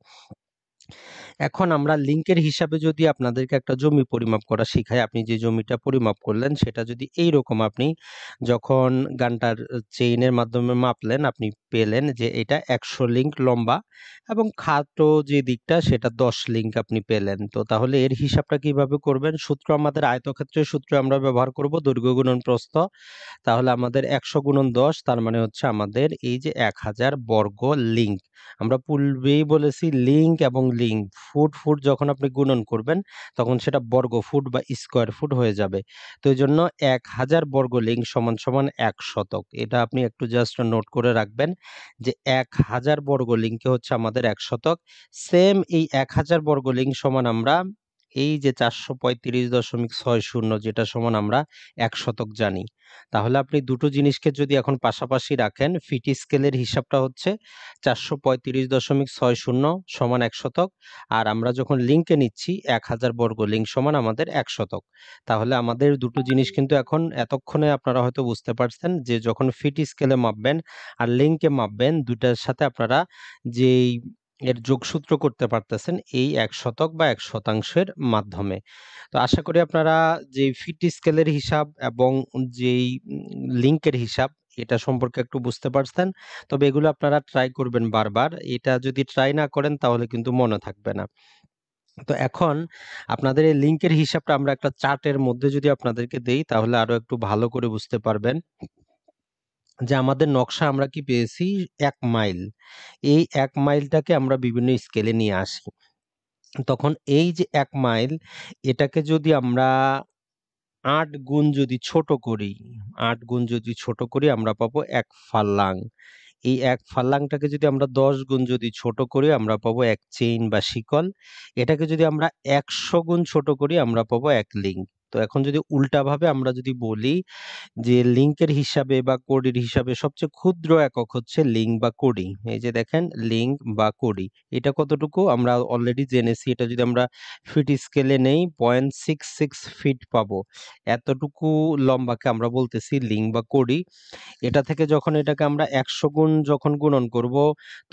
এখন আমরা লিঙ্কের হিসাবে যদি আপনাদেরকে একটা জমি পরিমাপ করা শেখাই, আপনি যে জমিটা পরিমাপ করলেন সেটা যদি এইরকম, আপনি যখন গানটার চেইনের মাধ্যমে মাপলেন আপনি পেলেন যে এটা 100 লিঙ্ক লম্বা এবং খাটো যে দিকটা সেটা 10 লিঙ্ক আপনি পেলেন। তো তাহলে এর হিসাবটা কিভাবে করবেন? সূত্র আমাদের আয়তক্ষেত্রের সূত্র আমরা ব্যবহার করব, দৈর্ঘ্য গুণন প্রস্থ। তাহলে আমাদের 100 গুণন 10, তার মানে হচ্ছে আমাদের এই যে 1000 বর্গ লিঙ্ক। আমরা পূর্বেই বলেছি লিঙ্ক এবং লিঙ্ক, ফুট ফুট যখন আপনি গুণন করবেন তখন সেটা বর্গ ফুট বা স্কোয়ার ফুট হয়ে যাবে। তো এই জন্য 1000 বর্গ লিঙ্ক সমান সমান 1 শতক। এটা আপনি একটু জাস্ট নোট করে রাখবেন যে 1000 বর্গ লিঙ্কে হচ্ছে আমাদের 1 শতক। সেম এই 1000 বর্গ লিঙ্ক সমান আমরা এই যে 435.60 যেটা সমান আমরা 1 শতক জানি। তাহলে আপনি দুটো জিনিসকে যদি এখন পাশাপাশি রাখেন, ফিট স্কেলের হিসাবটা হচ্ছে 435.60 সমান 1 শতক, আর আমরা যখন লিঙ্কে নিচ্ছি 1000 বর্গ লিঙ্ক সমান আমাদের 1 শতক। তাহলে আমাদের দুটো জিনিস কিন্তু এখন এতক্ষণে আপনারা হয়তো বুঝতে পারছেন যে যখন ফিট স্কেলে মাপবেন আর লিঙ্কে মাপবেন দুটার সাথে আপনারা যেই এর যোগসূত্র করতে পারতেছেন এই 1 শতক বা 1 শতাংশের মাধ্যমে। তো আশা করি আপনারা যে ফিট স্কেলের হিসাব এবং যেই লিঙ্কের হিসাব এটা সম্পর্কে একটু বুঝতে পারছেন। তবে এগুলো আপনারা ট্রাই করবেন বারবার, এটা যদি ট্রাই না করেন তাহলে কিন্তু মনে থাকবে না। তো এখন আপনাদের এই লিঙ্কের হিসাবটা আমরা একটা চার্টের মধ্যে যদি আপনাদেরকে দেই তাহলে আরো একটু ভালো করে বুঝতে পারবেন যে আমাদের নকশা আমরা কি পেয়েছি 1 মাইল। এই 1 মাইলটাকে আমরা বিভিন্ন স্কেলে নিয়ে আসি, তখন এই যে 1 মাইল এটাকে যদি আমরা 8 গুণ যদি ছোট করি, 8 গুণ যদি ছোট করি আমরা পাবো 1 ফাল্লাং। এই 1 ফাল্লাংটাকে যদি আমরা 10 গুণ যদি ছোট করি আমরা পাবো 1 চেইন বা শিকল। এটাকে যদি আমরা 100 গুণ ছোট করি আমরা পাবো 1 লিঙ্ক। তো এখন যদি উল্টাভাবে আমরা যদি বলি যে লিঙ্কের হিসাবে বা কড়ির হিসাবে সবচেয়ে ক্ষুদ্র একক হচ্ছে লিঙ্ক বা কড়ি। এই যে দেখেন লিঙ্ক বা কড়ি, এটা কতটুকু আমরা অলরেডি জেনেছি। এটা যদি আমরা ফিট স্কেলে নেই 0.66 ফিট পাবো, এতটুকু লম্বাকে আমরা বলতেছি লিঙ্ক বা কড়ি। এটা থেকে যখন এটাকে আমরা 100 গুণ যখন গুণন করব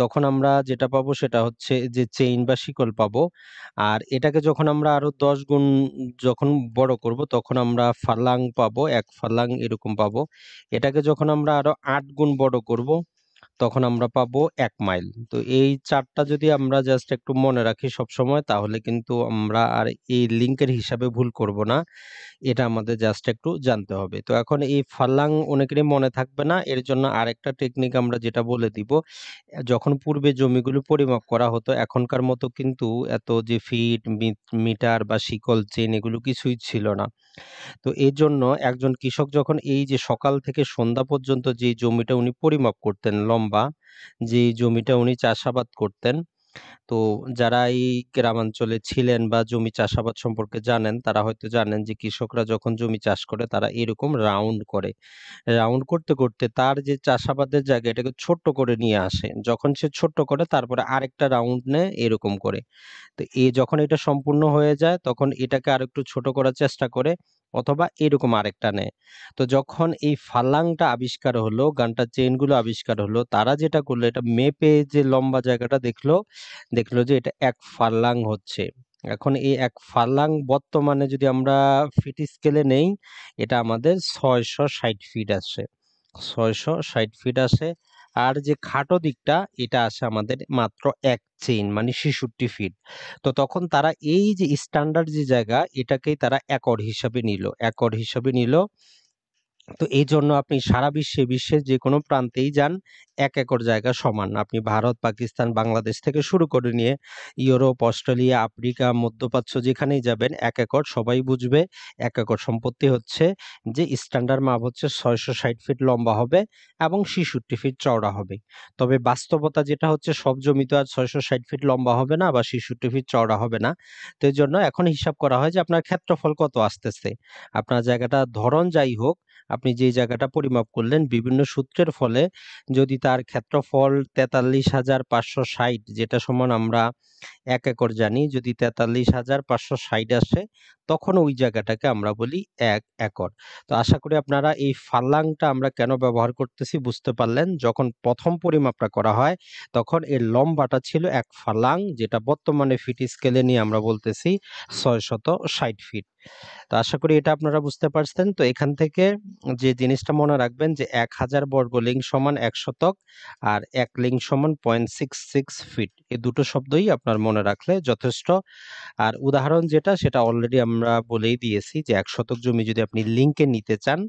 তখন আমরা যেটা পাবো সেটা হচ্ছে যে চেইন বা শিকল পাবো। আর এটাকে যখন আমরা আরো 10 গুণ যখন বড় করব তখন আমরা ফালাং পাবো, 1 ফালাং এরকম পাবো। এটাকে যখন আমরা আরো 8 গুণ বড় করব তখন আমরা পাবো 1 মাইল। তো এই চারটা যদি আমরা জাস্ট একটু মনে রাখি সব সময়, তাহলে কিন্তু আমরা আর এই লিঙ্কের হিসাবে ভুল করব না, এটা আমাদের জাস্ট একটু জানতে হবে। তো এখন এই ফালাং অনেকেরই মনে থাকবে না, এর জন্য আরেকটা টেকনিক আমরা যেটা বলে দিব, যখন পূর্বে জমিগুলো পরিমাপ করা হতো এখনকার মতো কিন্তু এত যে ফিট মিটার বা শিকল চেন এগুলো কিছুই ছিল না। তো এর জন্য একজন কৃষক যখন এই যে সকাল থেকে সন্ধ্যা পর্যন্ত যে জমিটা উনি পরিমাপ করতেন, লম্বা যে জমিটা উনি চাষাবাদ করতেন, তো যারা এই গ্রামাঞ্চলে ছিলেন বা জমি চাষাবাদ সম্পর্কে জানেন তারা হয়তো জানেন যে কৃষকরা যখন জমি চাষ করে তারা এরকম রাউন্ড করে, রাউন্ড করতে করতে তার যে চাষাবাদের জায়গা এটাকে ছোট্ট করে নিয়ে আসে। যখন সে ছোট্ট করে তারপরে আরেকটা রাউন্ড নেয় এরকম করে। তো যখন এটা সম্পূর্ণ হয়ে যায় তখন এটাকে আর একটু ছোট করার চেষ্টা করে, অথবা এরকম আরেকটা নেয়। তো যখন এই ফালাংটা আবিষ্কার হলো, গানটা চেইনগুলো আবিষ্কার হলো, তারা যেটা করলো এটা মেপে যে লম্বা জায়গাটা দেখলো যে এটা 1 ফালাং হচ্ছে। এখন এই 1 ফালাং বর্তমানে যদি আমরা ফিট স্কেলে নেই এটা আমাদের 660 ফিট আসে, 660 ফিট আসে। আর যে খাটো দিকটা এটা আসে আমাদের মাত্র 1 চেইন মানে 66 ফিট। তো তখন তারা এই যে স্ট্যান্ডার্ড যে জায়গা এটাকেই তারা একর হিসাবে নিল, একর হিসাবে নিল। তো এই জন্য আপনি সারা বিশ্বের যে কোনো প্রান্তেই যান 1 একর জায়গা সমান। আপনি ভারত, পাকিস্তান, বাংলাদেশ থেকে শুরু করে নিয়ে ইউরোপ, অস্ট্রেলিয়া, আফ্রিকা, মধ্যপ্রাচ্য যেখানেই যাবেন 1 একর সবাই বুঝবে 1 একর সম্পত্তি হচ্ছে যে স্ট্যান্ডার্ড মাপ হচ্ছে 660 ফিট লম্বা হবে এবং 66 ফিট চওড়া হবে। তবে বাস্তবতা যেটা হচ্ছে সব জমি তো আর 660 ফিট লম্বা হবে না বা 66 ফিট চওড়া হবে না। তো এই জন্য এখন হিসাব করা হয় যে আপনার ক্ষেত্রফল কত আসতেছে। আপনার জায়গাটা ধরন যাই হোক, আপনি যে জায়গাটা পরিমাপ করলেন বিভিন্ন সূত্রের ফলে যদি তার ক্ষেত্রফল 43,560 যেটা সমান আমরা 1 একর জানি, যদি 43,560 আসে তখন ওই জায়গাটাকে আমরা বলি 1 একর। তো আশা করি আপনারা এই ফালাংটা আমরা কেন ব্যবহার করতেছি বুঝতে পারলেন। যখন প্রথম পরিমাপটা করা হয় তখন এর লম্বাটা ছিল 1 ফালাং, যেটা বর্তমানে ফিট স্কেলে নিয়ে আমরা বলতেছি 660 ফিট। তো আশা করি এটা আপনারা বুঝতে পারছেন। তো এখান থেকে যে জিনিসটা মনে রাখবেন যে 1000 বর্গ লিঙ্ক সমান 1 শতক আর 1 লিঙ্ক সমান 0.66 ফিট। এই দুটো শব্দই আপনার মনে রাখলে যথেষ্ট। আর উদাহরণ যেটা সেটা অলরেডি আমরা আমরা বলেই দিয়েছি যে 1 শতক জমি যদি আপনি লিংকে নিতে চান,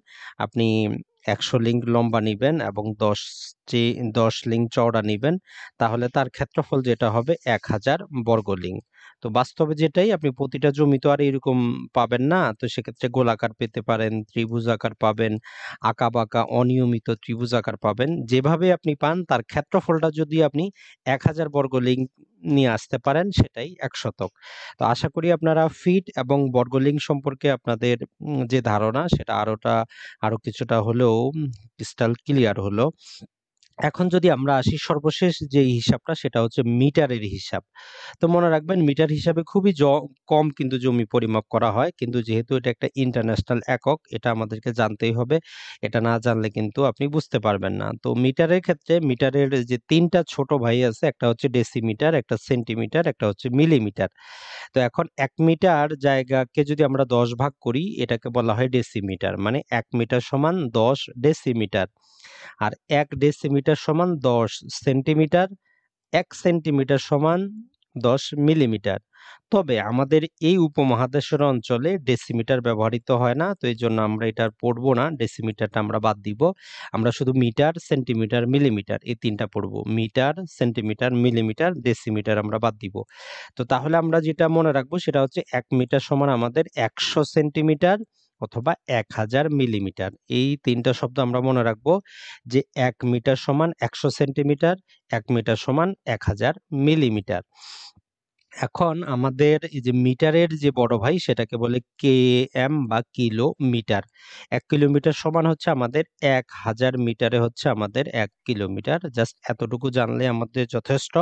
আপনি 100 লিঙ্ক লম্বা নেবেন এবং 10 লিঙ্ক চওড়া নেবেন, তাহলে তার ক্ষেত্রফল যেটা হবে 1000 বর্গ লিঙ্ক। তো বাস্তবে যেটাই, আপনি প্রতিটা জমি তো আর এরকম পাবেন না, তো সেক্ষেত্রে গোলাকার পেতে পারেন, ত্রিভুজাকার পাবেন, আঁকা বাঁকা অনিয়মিত ত্রিভুজাকার পাবেন। যেভাবে আপনি পান তার ক্ষেত্রফলটা যদি আপনি 1000 বর্গ লিঙ্ক নিয়ে আসতে পারেন, সেটাই 1 শতক। তো আশা করি আপনারা ফিট এবং বর্গলিঙ্ক সম্পর্কে আপনাদের যে ধারণা সেটা আরো কিছুটা হলেও ক্রিস্টাল ক্লিয়ার হলো। এখন যদি আমরা আসি সর্বশেষ যে হিসাবটা, সেটা হচ্ছে মিটারের হিসাব। তো মনে রাখবেন মিটার হিসাবে খুবই কম কিন্তু জমি পরিমাপ করা হয়, কিন্তু যেহেতু এটা একটা ইন্টারন্যাশনাল একক, এটা আমাদেরকে জানতেই হবে, এটা না জানলে কিন্তু আপনি বুঝতে পারবেন না। তো মিটারের ক্ষেত্রে মিটারের যে 3টা ছোট ভাই আছে, একটা হচ্ছে ডেসিমিটার, একটা সেন্টিমিটার, একটা হচ্ছে মিলিমিটার। তো এখন 1 মিটার জায়গাকে যদি আমরা 10 ভাগ করি, এটাকে বলা হয় ডেসিমিটার, মানে 1 মিটার সমান 10 ডেসিমিটার, আর 1 ডেসিমিটার সমান 10 সেন্টিমিটার, 1 সেন্টিমিটার সমান 10 মিলিমিটার। তবে আমাদের এই উপমহাদেশের অঞ্চলে ডেসিমিটার ব্যবহৃত হয় না, তো এই জন্য আমরা এটা পড়ব না, ডেসিমিটারটা আমরা বাদ দিব। আমরা শুধু মিটার, সেন্টিমিটার, মিলিমিটার এই 3টা পড়ব, মিটার, সেন্টিমিটার, মিলিমিটার, ডেসিমিটার আমরা বাদ দিব। তো তাহলে আমরা যেটা মনে রাখবো সেটা হচ্ছে 1 মিটার সমান আমাদের 100 সেন্টিমিটার অথবা 1000 মিলিমিটার। এই 3টা শব্দ আমরা মনে রাখবো, যে 1 মিটার সমান 100 সেন্টিমিটার, 1 মিটার সমান 1000 মিলিমিটার। এখন আমাদের এই যে মিটারের যে বড় ভাই সেটাকে বলে KM বা কিলোমিটার। 1 কিলোমিটার সমান হচ্ছে আমাদের 1000 মিটারে হচ্ছে আমাদের 1 কিলোমিটার। জাস্ট এতটুকু জানলে আমাদের যথেষ্ট।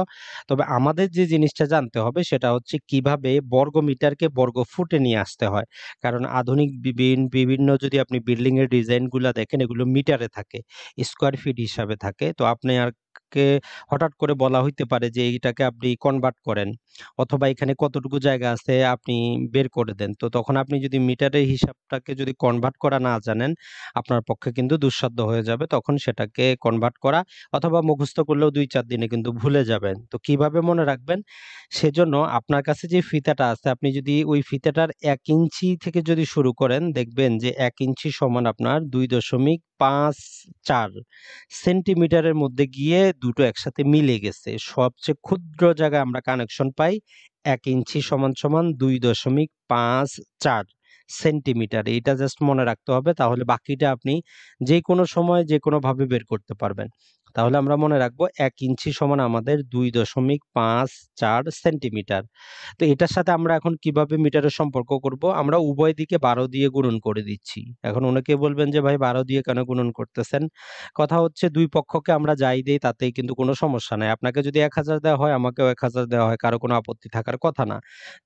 তবে আমাদের যে জিনিসটা জানতে হবে সেটা হচ্ছে কিভাবে বর্গমিটারকে বর্গ ফুটে নিয়ে আসতে হয়, কারণ আধুনিক বিভিন্ন যদি আপনি বিল্ডিংয়ের ডিজাইনগুলো দেখেন, এগুলো মিটারে থাকে, স্কোয়ার ফিট হিসাবে থাকে। তো আপনি আর কে হঠাৎ করে বলা হইতে পারে যে এটাকে আপনি কনভার্ট করেন, অথবা এখানে কতটুকু জায়গা আছে আপনি বের করে দেন। তো তখন আপনি যদি মিটারের হিসাবটাকে যদি কনভার্ট করা না জানেন, আপনার পক্ষে কিন্তু দুঃসাধ্য হয়ে যাবে তখন সেটাকে কনভার্ট করা, অথবা মুখস্থ করলেও 2-4 দিনে কিন্তু ভুলে যাবেন। তো কিভাবে মনে রাখবেন, সেজন্য আপনার কাছে যে ফিতাটা আছে, আপনি যদি ওই ফিতাটার 1 ইঞ্চি থেকে যদি শুরু করেন, দেখবেন যে 1 ইঞ্চি সমান আপনার 2.54 সেন্টিমিটারের মধ্যে গিয়ে দুটো একসাথে মিলে গেছে। সবচেয়ে ক্ষুদ্র জায়গায় আমরা কানেকশন পাই 1 ইঞ্চি সমান সমান 2.54 সেন্টিমিটার। এটা জাস্ট মনে রাখতে হবে, তাহলে বাকিটা আপনি যে কোনো সময় যে কোনোভাবে বের করতে পারবেন। তাহলে আমরা মনে রাখবো 1 ইঞ্চি সমান আমাদের 2.54 সেন্টিমিটার। তো এটার সাথে আমরা এখন কিভাবে মিটারের সম্পর্ক করব, আমরা উভয় দিকে 12 দিয়ে গুণন করে দিচ্ছি। এখন অনেকে বলবেন যে ভাই 12 দিয়ে কেন গুণন করতেছেন? কথা হচ্ছে দুই পক্ষকে আমরা যাই দেই তাতেই কিন্তু কোনো সমস্যা নাই। আপনাকে যদি 1000 দেওয়া হয়, আমাকেও 1000 দেওয়া হয়, কারো কোনো আপত্তি থাকার কথা না।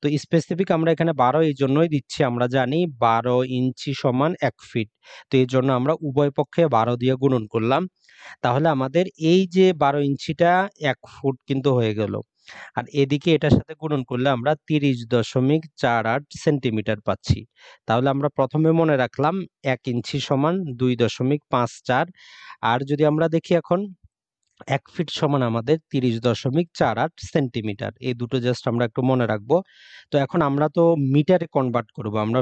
তো স্পেসিফিক আমরা এখানে 12 এই জন্যই দিচ্ছি, আমরা জানি 12 ইঞ্চি সমান 1 ফিট। তো এই জন্য আমরা উভয় পক্ষে 12 দিয়ে গুণন করলাম। তাহলে আমাদের এই যে 12 ইঞ্চিটা 1 ফুট কিন্তু হয়ে গেল। আর এদিকে এটার সাথে গুণন করলে আমরা 30.48 সেন্টিমিটার পাচ্ছি। তাহলে আমরা প্রথমে মনে রাখলাম 1 ইঞ্চি সমান 2.54, আর যদি আমরা দেখি এখন 1 ফিট সমান আমাদের 30.48 সেন্টিমিটার। এই দুটো জাস্ট আমরা একটু মনে রাখবো। তো এখন আমরা তো মিটারে কনভার্ট করব, আমরা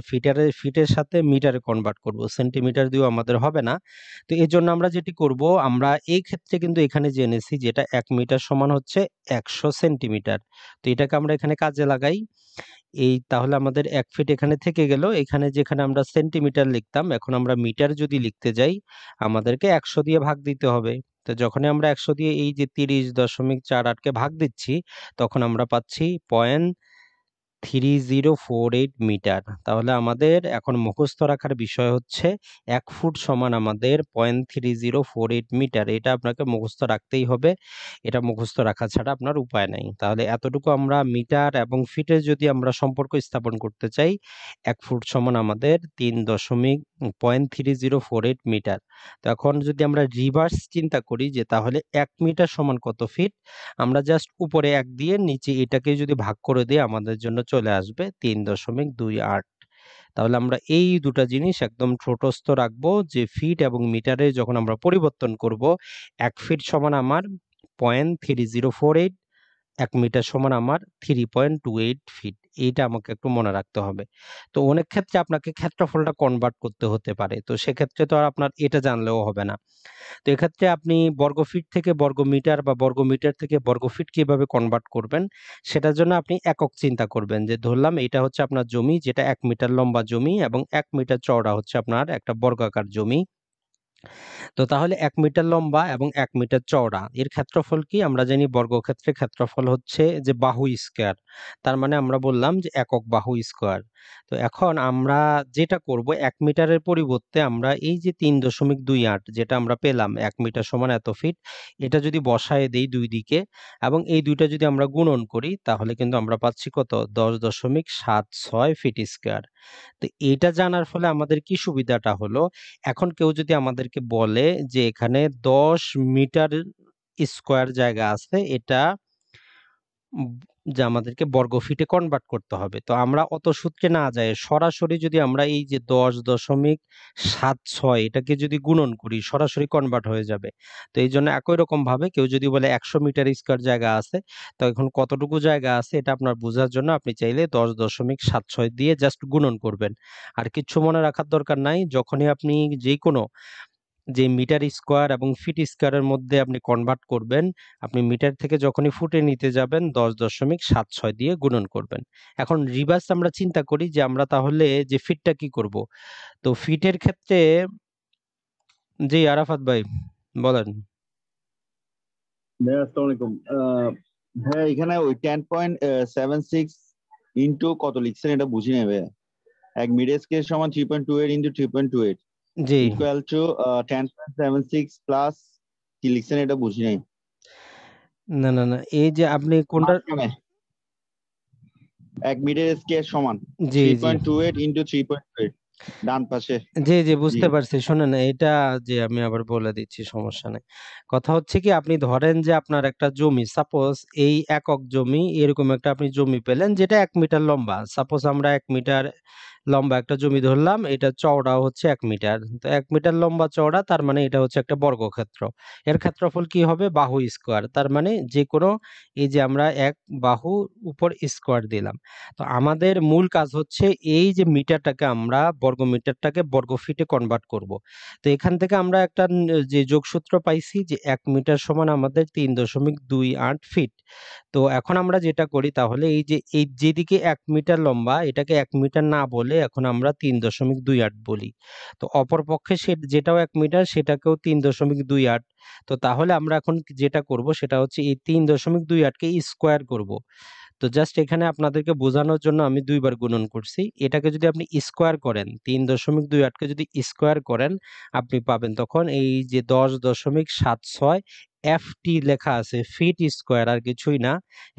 ফিটের সাথে মিটারে কনভার্ট করব, সেন্টিমিটার দিয়েও আমাদের হবে না। তো এই জন্য আমরা যেটি করব, আমরা এই ক্ষেত্রে কিন্তু এখানে জেনেছি যেটা 1 মিটার সমান হচ্ছে 100 সেন্টিমিটার। তো এটাকে আমরা এখানে কাজে লাগাই। তাহলে আমাদের 1 ফিট এখানে থেকে গেল। এখানে যেখানে আমরা সেন্টিমিটার লিখতাম, এখন আমরা মিটার যদি লিখতে যাই, আমাদেরকে 100 দিয়ে ভাগ দিতে হবে। তো যখন আমরা 100 দিয়ে এই যে 30.48কে ভাগ দিচ্ছি, তখন আমরা পাচ্ছি 0.3048 মিটার। তাহলে আমাদের এখন মুখস্থ রাখার বিষয় হচ্ছে 1 ফুট সমান আমাদের 0.3048 মিটার। এটা আপনাকে মুখস্থ রাখতেই হবে, এটা মুখস্থ রাখা ছাড়া আপনার উপায় নাই। তাহলে এতটুকু আমরা মিটার এবং ফিটের যদি আমরা সম্পর্ক স্থাপন করতে চাই, 1 ফুট সমান আমাদের 0.3048 মিটার। তো এখন যদি আমরা রিভার্স চিন্তা করি যে তাহলে 1 মিটার সমান কত ফিট, আমরা জাস্ট উপরে 1 দিয়ে নিচে এটাকে যদি ভাগ করে দিই, আমাদের জন্য চলে আসবে 3.28। তাহলে আমরা এই দুটা জিনিস একদম ছোটস্থ রাখবো, যে ফিট এবং মিটারে যখন আমরা পরিবর্তন করব, 1 ফিট সমান আমার 0.3048, 1 মিটার সমান আমার 3.28 ফিট। এইটা আমাকে একটু মনে রাখতে হবে। তো অনেক ক্ষেত্রে আপনাকে ক্ষেত্রফলটা কনভার্ট করতে হতে পারে, তো সেক্ষেত্রে তো আর আপনার এটা জানলেও হবে না। তো এক্ষেত্রে আপনি বর্গফিট থেকে বর্গমিটার বা বর্গমিটার থেকে বর্গফিট কিভাবে কনভার্ট করবেন সেটার জন্য আপনি একক চিন্তা করবেন যে ধরলাম এটা হচ্ছে আপনার জমি যেটা 1 মিটার লম্বা জমি এবং 1 মিটার চওড়া হচ্ছে আপনার একটা বর্গাকার জমি। তো তাহলে 1 মিটার লম্বা এবং 1 মিটার চওড়া এর ক্ষেত্রফল কি? আমরা জানি বর্গক্ষেত্রে ক্ষেত্রফল হচ্ছে যে বাহু স্কয়ার, তার মানে আমরা বললাম যে একক বাহু স্কয়ার। তো এখন আমরা যেটা করব 1 মিটারের পরিবর্তে আমরা এই যে 3.28 যেটা আমরা পেলাম 1 মিটার সমান এত ফিট, এটা যদি বসায় দেই দুই দিকে এবং এই দুইটা যদি আমরা গুণন করি তাহলে কিন্তু আমরা পাচ্ছি কত 10.76 ফিট স্কয়ার। তো এটা জানার ফলে আমাদের কি সুবিধাটা হলো, এখন কেউ যদি আমাদেরকে বলে যে এখানে 10 মিটার স্কোয়ার জায়গা আছে এটা যা আমাদেরকে বর্গফিটে কনভার্ট করতে হবে, তো আমরা অত সূত্রে না যাই সরাসরি যদি আমরা এই যে 10.76 এটাকে যদি গুণন করি সরাসরি কনভার্ট হয়ে যাবে। তো এই জন্য একই রকম ভাবে কেউ যদি বলে 100 মিটার স্কয়ার জায়গা আছে, তো এখন কতটুকু জায়গা আছে এটা আপনার বোঝার জন্য আপনি চাইলে 10.76 দিয়ে জাস্ট গুণন করবেন, আর কিছু মনে রাখার দরকার নাই। যখনই আপনি যে কোনো যে মিটার স্কোয়ার এবং ফিট স্কোয়ারের মধ্যে আপনি কনভার্ট করবেন, আপনি মিটার থেকে যখনই ফুটে নিতে যাবেন 10.76 দিয়ে গুণন করবেন। এখন রিভার্স আমরা চিন্তা করি যে আমরা তাহলে যে ফিটটা কি করব। তো ফিটের ক্ষেত্রে জি আরাফাত ভাই বলেন। আসসালামু আলাইকুম। হ্যাঁ এখানে ওই 10.76 ইনটু কত লিখছেন এটা বুঝি নেবে, 1 মিটার স্কয়ার সমান 3.28 ইনটু 3.28 equal to 10.76 plus কি লিখছেন এটা বুঝি নাই। না না না এই যে আপনি কোনটা 1 মিটার স্কয়ার সমান 3.28 into 3.8 ডান পাশে। জি জি বুঝতে পারছি। শুনেন এটা যে আমি আবার বলে দিচ্ছি সমস্যা নাই। কথা হচ্ছে কি আপনি ধরেন যে আপনার একটা জমি সাপোজ এই একক জমি এরকম একটা আপনি জমি পেলেন যেটা 1 মিটার লম্বা, সাপোজ আমরা 1 মিটার লম্বা একটা জমি ধরলাম, এটা চওড়া হচ্ছে 1 মিটার। তো 1 মিটার লম্বা চওড়া তার মানে এটা হচ্ছে একটা বর্গক্ষেত্র, এর ক্ষেত্রফল কি হবে বাহু স্কোয়ার, তার মানে যে কোনো এই যে আমরা এক বাহু উপর স্কোয়ার দিলাম। তো আমাদের মূল কাজ হচ্ছে এই যে মিটারটাকে আমরা বর্গমিটারটাকে বর্গফিটে কনভার্ট করব। তো এখান থেকে আমরা একটা যে যোগসূত্র পাইছি যে 1 মিটার সমান আমাদের 3.28 ফিট। তো এখন আমরা যেটা করি তাহলে এই যে এই যেদিকে 1 মিটার লম্বা এটাকে 1 মিটার না বলে এখন আমরা 3.28 বলি, তো অপর পক্ষে যেটাও 1 মিটার সেটাকেও 3.28। তো তাহলে আমরা এখন যেটা করব সেটা হচ্ছে এই 3.28কে স্কোয়ার করব। তো জাস্ট এখানে আপনাদেরকে বোঝানোর জন্য আমি দুইবার গুণন করছি, এটাকে যদি আপনি স্কোয়ার করেন 3.28কে যদি স্কোয়ার করেন আপনি পাবেন তখন এই যে 10.76 এফটি লেখা আছে ফিট স্কোয়ার আর কিছুই না,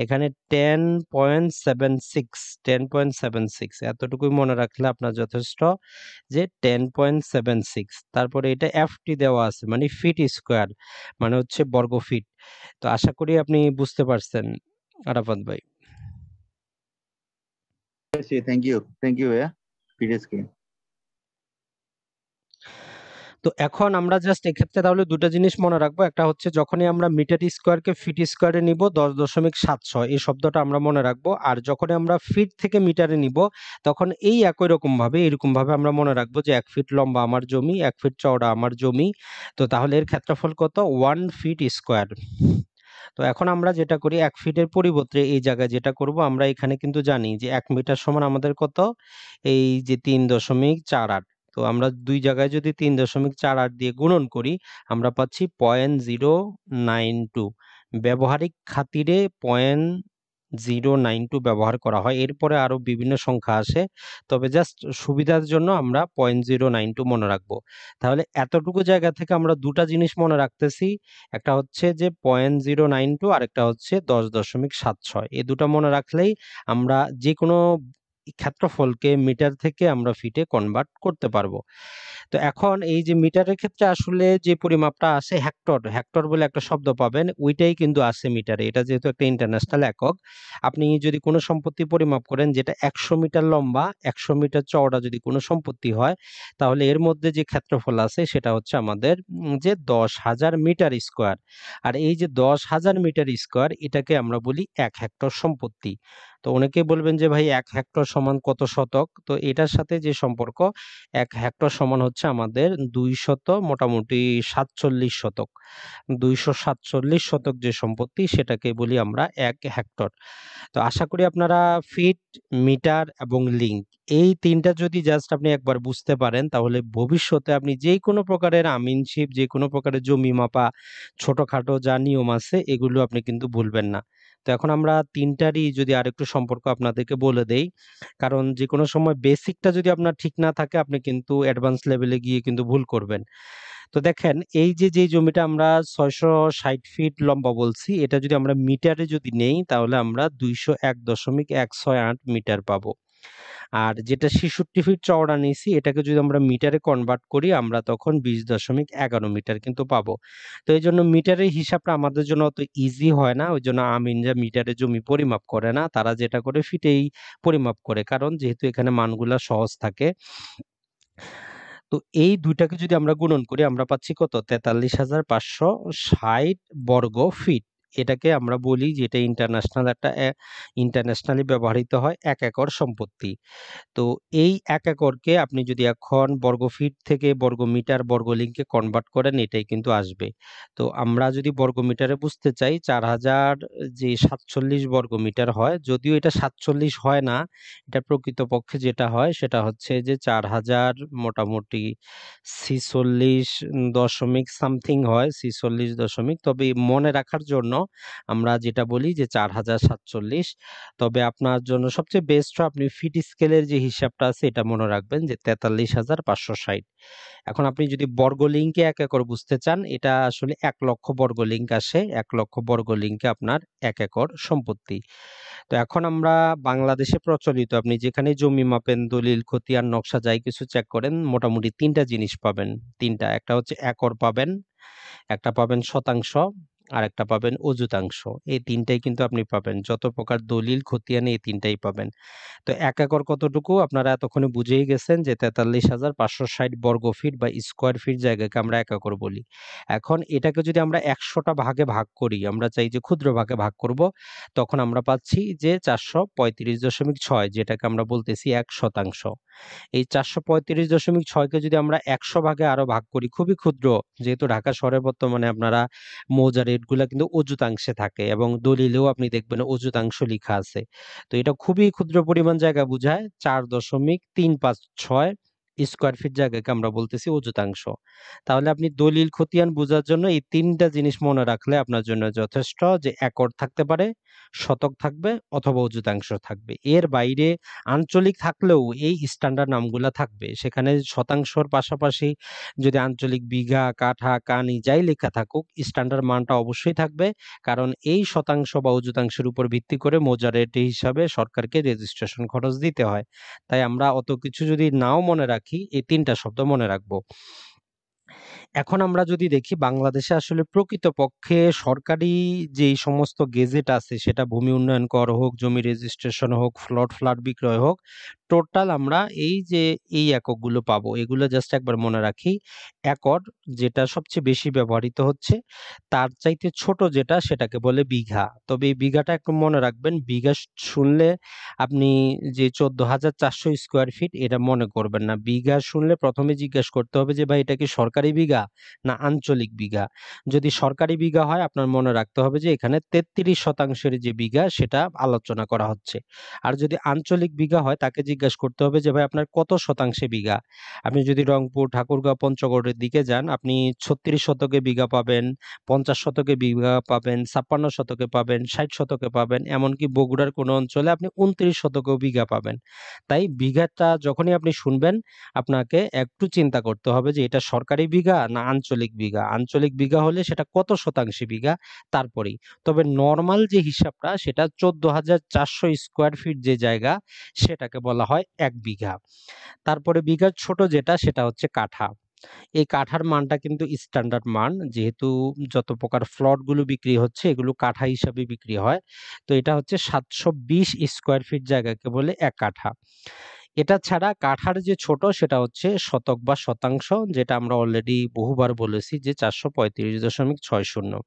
এখানে 10.76 এতটুকুই মনে রাখলে আপনার যথেষ্ট যে 10.76, তারপরে এটা এফটি দেওয়া আছে মানে ফিট স্কোয়ার মানে হচ্ছে বর্গফিট। তো আশা করি আপনি বুঝতে পারছেন আরাফাত ভাই। থ্যাংক ইউ থ্যাংক ইউ ভাইয়া। তো এখন আমরা জাস্ট এক্ষেত্রে তাহলে দুটো জিনিস মনে রাখবো, একটা হচ্ছে যখনই আমরা মিটার স্কোয়ারকে ফিট স্কোয়ারে নিব 10.76 এই শব্দটা আমরা মনে রাখবো, আর যখনই আমরা ফিট থেকে মিটারে নিব তখন এই একই রকমভাবে এরকমভাবে আমরা মনে রাখবো যে 1 ফিট লম্বা আমার জমি 1 ফিট চওড়া আমার জমি। তো তাহলে এর ক্ষেত্রফল কত 1 ফিট স্কোয়ার। তো এখন আমরা যেটা করি 1 ফিটের পরিবর্তে এই জায়গায় যেটা করব আমরা এখানে কিন্তু জানি যে 1 মিটার সমান আমাদের কত এই যে 3.48। তো আমরা দুই জায়গায় যদি 3.48 দিয়ে গুণন করি আমরা পাচ্ছি 0.092, ব্যবহারিক খাতিরে 0.092 ব্যবহার করা হয়, এরপরে আরও বিভিন্ন সংখ্যা আসে তবে জাস্ট সুবিধার জন্য আমরা 0.092 মনে রাখবো। তাহলে এতটুকু জায়গা থেকে আমরা দুটা জিনিস মনে রাখতেছি, একটা হচ্ছে যে 0.092 আর একটা হচ্ছে 10.76, এই দুটো মনে রাখলেই আমরা যে কোনো ক্ষেত্রফলকে মিটার থেকে আমরা ফিটে কনভার্ট করতে পারবো। তো এখন এই যে মিটারের ক্ষেত্রে আসলে যে পরিমাপটা আসে হেক্টর, হেক্টর বলে একটা শব্দ পাবেন ওইটাই কিন্তু আসে মিটারে, এটা যেহেতু একটা ইন্টারন্যাশনাল একক। আপনি যদি কোনো সম্পত্তি পরিমাপ করেন যেটা 100 মিটার লম্বা 100 মিটার চওড়া যদি কোনো সম্পত্তি হয় তাহলে এর মধ্যে যে ক্ষেত্রফল আছে সেটা হচ্ছে আমাদের যে 10,000 মিটার স্কোয়ার, আর এই যে 10,000 মিটার স্কোয়ার এটাকে আমরা বলি 1 হেক্টর সম্পত্তি। তো অনেকে বলবেন যে ভাই 1 হেক্টর সমান কত শতক, তো এটার সাথে যে সম্পর্ক 1 হেক্টর সমান হচ্ছে আমাদের 200 মোটামুটি 47 শতক, 247 শতক যে সম্পত্তি সেটাকে বলি আমরা 1 হেক্টর। তো আশা করি আপনারা ফিট, মিটার এবং লিঙ্ক এই তিনটা যদি জাস্ট আপনি একবার বুঝতে পারেন তাহলে ভবিষ্যতে আপনি যে কোনো প্রকারের আমিনশিপ, যে কোনো প্রকারের জমি মাপা, ছোটখাটো যা নিয়ম আছে এগুলো আপনি কিন্তু ভুলবেন না। তো এখন আমরা তিনটারই যদি আরেকটু সম্পর্ক আপনাদেরকে বলে দেই, কারণ যে কোনো সময় বেসিকটা যদি আপনার ঠিক না থাকে আপনি কিন্তু অ্যাডভান্স লেভেলে গিয়ে কিন্তু ভুল করবেন। তো দেখেন এই যে যে জমিটা আমরা 660 ফিট লম্বা বলছি, এটা যদি আমরা মিটারে যদি নেই তাহলে আমরা 201.168 মিটার পাবো। আর যেটা 66 ফিট চওড়া নিয়েছি এটাকে যদি আমরা মিটারে কনভার্ট করি আমরা তখন 20.11 মিটার কিন্তু পাবো। তো এই জন্য মিটারের হিসাবটা আমাদের জন্য অত ইজি হয় না, ওই জন্য আমিনরা মিটারে জমি পরিমাপ করে না, তারা যেটা করে ফিটেই পরিমাপ করে, কারণ যেহেতু এখানে মানগুলা সহজ থাকে। তো এই দুইটাকে যদি আমরা গুণন করি আমরা পাচ্ছি কত, 43,560 বর্গ ফিট। এটাকে আমরা বলি যেটা ইন্টারন্যাশনাল একটা ইন্টারন্যাশনালি ব্যবহৃত হয় 1 একর সম্পত্তি। তো এই 1 একরকে আপনি যদি এখন বর্গ ফিট থেকে বর্গ মিটার, বর্গ লিঙ্কে কনভার্ট করেন এটাই কিন্তু আসবে। তো আমরা যদি বর্গ মিটারে বুঝতে চাই 4,047 বর্গ মিটার হয়, যদিও এটা 47 হয় না, এটা প্রকৃতপক্ষে যেটা হয় সেটা হচ্ছে যে 4,000 মোটামুটি 46 দশমিক সামথিং হয়, 46 দশমিক, তবে মনে রাখার জন্য আমরা যেটা বলি যে 4,047। তবে আপনার জন্য সবচেয়ে বেস্ট আপনি ফিট স্কেলের যে হিসাবটা আছে এটা মনে রাখবেন যে 43,560। এখন আপনি যদি বর্গ লিঙ্কে 1 একর বুঝতে চান, এটা আসলে 1 লক্ষ বর্গ লিঙ্ক আসে, 1 লক্ষ বর্গ লিঙ্কে আপনার 1 একর সম্পত্তি। তো এখন আমরা বাংলাদেশে প্রচলিত আপনি যেখানে জমি মাপেন, দলিল, খতিয়ান, নকশা যাই কিছু চেক করেন মোটামুটি তিনটা জিনিস পাবেন, তিনটা, একটা হচ্ছে একর পাবেন, একটা পাবেন শতাংশ, আর একটা পাবেন অযুতাংশ। এই তিনটাই কিন্তু আপনি পাবেন, যত প্রকার দলিল খতিয়ান এই তিনটাই পাবেন। তো 1 একর কতটুকু আপনারা এতক্ষণে বুঝেই গেছেন যে 43,560 বর্গ ফিট বা স্কোয়ার ফিট জায়গাকে আমরা 1 একর বলি। এখন এটাকে যদি আমরা 100টা ভাগে ভাগ করি, আমরা চাই যে ক্ষুদ্র ভাগে ভাগ করব, তখন আমরা পাচ্ছি যে 435.6, যেটাকে আমরা বলতেছি 1 শতাংশ। এই 435.6কে যদি আমরা 100 ভাগে আরো ভাগ করি, খুবই ক্ষুদ্র, যেহেতু ঢাকা শহরে বর্তমানে আপনারা মৌজার রেটগুলা কিন্তু অযুতাংশে থাকে এবং দলিলেও আপনি দেখবেন অযুতাংশ লিখা আছে। তো এটা খুবই ক্ষুদ্র পরিমাণ জায়গা বোঝায়, 4.356 স্কোয়ার ফিট জায়গাকে আমরা বলতেছি অযুতাংশ। তাহলে আপনি দলিল খতিয়ান বোঝার জন্য এই তিনটা জিনিস মনে রাখলে আপনার জন্য যথেষ্ট, যে একর থাকতে পারে, শতক থাকবে অথবা অযুতাংশ থাকবে। এর বাইরে আঞ্চলিক থাকলেও এই স্ট্যান্ডার্ড নামগুলা থাকবে, সেখানে শতাংশর পাশাপাশি যদি আঞ্চলিক বিঘা, কাঠা, কানি যাই লেখা থাকুক স্ট্যান্ডার্ড মানটা অবশ্যই থাকবে, কারণ এই শতাংশ বা অযুতাংশের উপর ভিত্তি করে মজারেট হিসাবে সরকারকে রেজিস্ট্রেশন খরচ দিতে হয়। তাই আমরা অত কিছু যদি নাও মনে রাখি এই তিনটা শব্দ মনে রাখবো। এখন আমরা যদি দেখি বাংলাদেশে আসলে প্রকৃতপক্ষে সরকারি যে সমস্ত গেজেট আছে, সেটা ভূমি উন্নয়ন কর হোক, জমি রেজিস্ট্রেশন হোক, ফ্ল্যাট বিক্রয় হোক, টোটাল আমরা এই যে এই এককগুলো পাবো, এগুলো জাস্ট একবার মনে রাখি। একর যেটা সবচেয়ে বেশি ব্যবহৃত হচ্ছে, তার চাইতে ছোট যেটা সেটাকে বলে বিঘা। তবে এই বিঘাটা একটু মনে রাখবেন, বিঘা শুনলে আপনি যে 14,400 স্কোয়ার ফিট এটা মনে করবেন না, বিঘা শুনলে প্রথমে জিজ্ঞেস করতে হবে যে ভাই এটা কি সরকারি বিঘা না আঞ্চলিক বিঘা। যদি সরকারি বিঘা হয় আপনার মনে রাখতে হবে যে এখানে 33% যে বিঘা সেটা আলোচনা করা হচ্ছে, আর যদি আঞ্চলিক বিঘা হয় তাকে জিজ্ঞেস করতে হবে যে ভাই আপনার কত শতাংশে বিঘা। আপনি যদি রংপুর, ঠাকুরগাঁও, পঞ্চগড়ের দিকে যান আপনি 36 শতকে বিঘা পাবেন, 50 শতকে বিঘা পাবেন, 56 শতকে পাবেন, 60 শতকে পাবেন, এমনকি বগুড়ার কোনো অঞ্চলে আপনি 29 শতকেও বিঘা পাবেন। তাই বিঘাটা যখনই আপনি শুনবেন আপনাকে একটু চিন্তা করতে হবে যে এটা সরকারি বিঘা না আঞ্চলিক বিঘা, আঞ্চলিক বিঘা হলে সেটা কত শতাংশে বিঘা তারপরেই। তবে নর্মাল যে হিসাবটা সেটা 14,400 স্কোয়ার ফিট যে জায়গা সেটাকে বলা হয় 1 বিঘা। তারপরে বিঘার ছোট যেটা সেটা হচ্ছে কাঠা। এই কাঠার মানটা কিন্তু স্ট্যান্ডার্ড মান, যেহেতু যত প্রকার ফ্লটগুলো বিক্রি হচ্ছে এগুলো কাঠা হিসাবে বিক্রি হয়। তো এটা হচ্ছে 720 স্কোয়ার ফিট জায়গাকে বলে 1 কাঠা। এটা ছাড়া কাঠার যে ছোট সেটা হচ্ছে শতক বা শতাংশ, যেটা আমরা অলরেডি বহুবার বলেছি যে 435.60।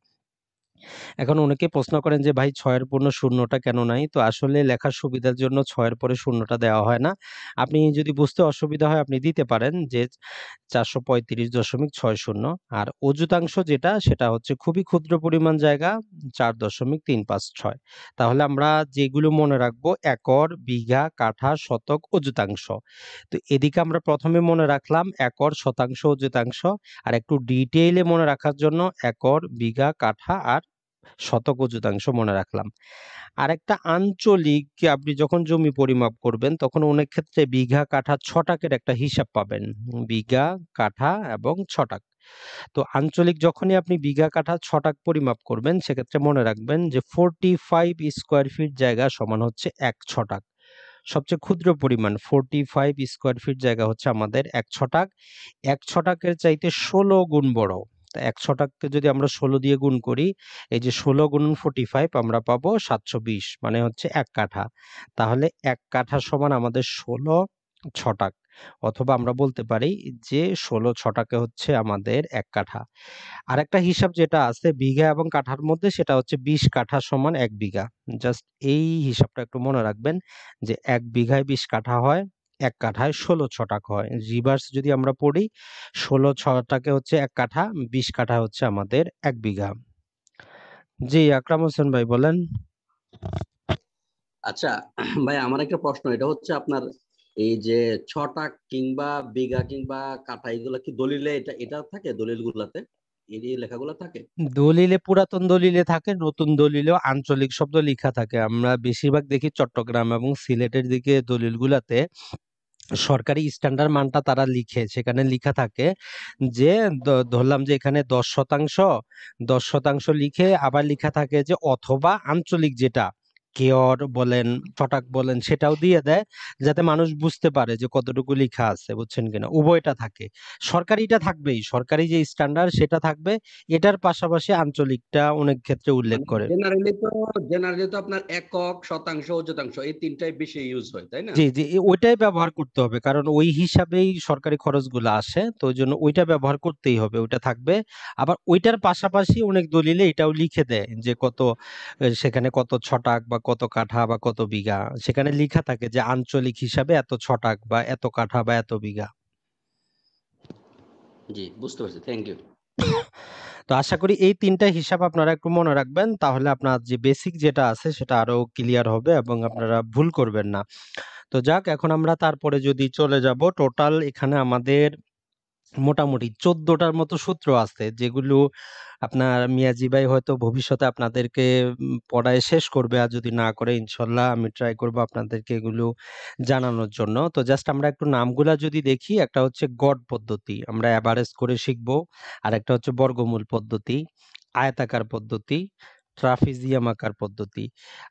এখন অনেকে প্রশ্ন করেন যে ভাই 6-এর পূর্ণ শূন্যটা কেন নাই? তো আসলে লেখার সুবিধার জন্য 6-এর পরে শূন্যটা দেওয়া হয় না। আপনি যদি বুঝতে অসুবিধা হয় আপনি দিতে পারেন যে 435.60, আর অযুতাংশ যেটা সেটা হচ্ছে খুবই ক্ষুদ্র পরিমাণ জায়গা 4.356। তাহলে আমরা যেগুলো মনে রাখবো একর, বিঘা, কাঠা, শতক, অযুতাংশ। তো এদিকে আমরা প্রথমে মনে রাখলাম একর, শতাংশ, অযুতাংশ, আর একটু ডিটেইলে মনে রাখার জন্য একর, বিঘা, কাঠা আর শতক, অযুতাংশ মনে রাখলাম। আরেকটা আঞ্চলিক আপনি যখন জমি পরিমাপ করবেন তখন অনেক ক্ষেত্রে বিঘা, কাঠা, ছটাকের একটা হিসাব পাবেন, বিঘা, কাঠা এবং ছটাক। তো আঞ্চলিক যখনই আপনি বিঘা, কাঠা, ছটাক পরিমাপ করবেন সেক্ষেত্রে মনে রাখবেন যে 45 স্কোয়ার ফিট জায়গা সমান হচ্ছে 1 ছটাক। সবচেয়ে ক্ষুদ্র পরিমাণ 45 স্কোয়ার ফিট জায়গা হচ্ছে আমাদের 1 ছটাক। 1 ছটাকের চাইতে 16 গুণ বড়। 100টাকে যদি আমরা 16 দিয়ে গুণ করি, এই যে 16 গুণ 45 আমরা পাবো 720, মানে হচ্ছে 1 কাঠা। তাহলে 1 কাঠা সমান আমাদের 16 ছটাক, অথবা আমরা বলতে পারি যে 16 ছটাকে হচ্ছে আমাদের 1 কাঠা। আর একটা হিসাব যেটা আছে বিঘা এবং কাঠার মধ্যে, সেটা হচ্ছে 20 কাঠা সমান 1 বিঘা। জাস্ট এই হিসাবটা একটু মনে রাখবেন যে 1 বিঘায় 20 কাঠা হয়, 1 কাঠায় 16 ছটাক হয়। রিভার্স যদি আমরা পড়ি, 16 ছটাকে হচ্ছে 1 কাঠা, 20 কাঠা হচ্ছে আমাদের 1 বিঘা। জি আকরাম হোসেন ভাই বলেন। আচ্ছা ভাই, আমার একটা প্রশ্ন, এটা হচ্ছে আপনার এই যে ছটাক কিংবা বিঘা কিংবা কাঠা, এগুলো কি দলিলে এটা থাকে? দলিলগুলোতে লেখাগুলো থাকে? দলিলে, পুরাতন দলিলে থাকে, নতুন দলিলেও আঞ্চলিক শব্দ লেখা থাকে। আমরা বেশিরভাগ দেখি চট্টগ্রাম এবং সিলেটের দিকে দলিলগুলাতে সরকারি স্ট্যান্ডার্ড মানটা তারা লিখে, সেখানে লিখা থাকে যে ধরলাম যে এখানে 10 শতাংশ লিখে, আবার লিখা থাকে যে অথবা আঞ্চলিক যেটা কেয়র বলেন, ছটাক বলেন, সেটাও দিয়ে দেয় যাতে মানুষ বুঝতে পারে যে কতটুকু লেখা আছে, বুঝছেন কিনা। উভয়টা থাকে, সরকারিটা থাকবেই, সরকারি যে স্ট্যান্ডার্ড সেটা থাকবে, এটার পাশাপাশি আঞ্চলিকটা অনেক ক্ষেত্রে উল্লেখ করে। জেনারেলি তো আপনার একক, শতাংশ, অযুতাংশ এই তিনটাই বেশি ইউজ হয়, তাই না? জি জি, ওইটাই ব্যবহার করতে হবে, কারণ ওই হিসাবেই সরকারি খরচগুলো আসে, তো ওই জন্য ওইটা ব্যবহার করতেই হবে, ওইটা থাকবে। আবার ওইটার পাশাপাশি অনেক দলিলে এটাও লিখে দেয় যে কত, সেখানে কত ছটাক বা কত কাঠা বা কত বিঘা, সেখানে লেখা থাকে যে আঞ্চলিক হিসাবে এত ছটাক বা এত কাঠা বা এত বিঘা। জি, বুঝতে পারছি, থ্যাংক ইউ। তো আশা করি এই তিনটা হিসাব আপনারা একটু মনে রাখবেন, তাহলে আপনার যে বেসিক যেটা আছে সেটা আরো ক্লিয়ার হবে এবং আপনারা ভুল করবেন না। তো যাক, এখন আমরা তারপরে যদি চলে যাব, টোটাল এখানে আমাদের মোটামুটি 14টার মতো সূত্র আছে, যেগুলো আপনার মিয়াজি ভাই হয়তো ভবিষ্যতে আপনাদেরকে পড়ায় শেষ করবে, আর যদি না করে ইনশাল্লাহ আমি ট্রাই করব আপনাদেরকে এগুলো জানানোর জন্য। তো জাস্ট আমরা একটু নামগুলা যদি দেখি, একটা হচ্ছে গড় পদ্ধতি, আমরা অ্যাভারেজ করে শিখব, আর একটা হচ্ছে বর্গমূল পদ্ধতি, আয়তাকার পদ্ধতি, ট্রাপিজিয়াম আকার পদ্ধতি।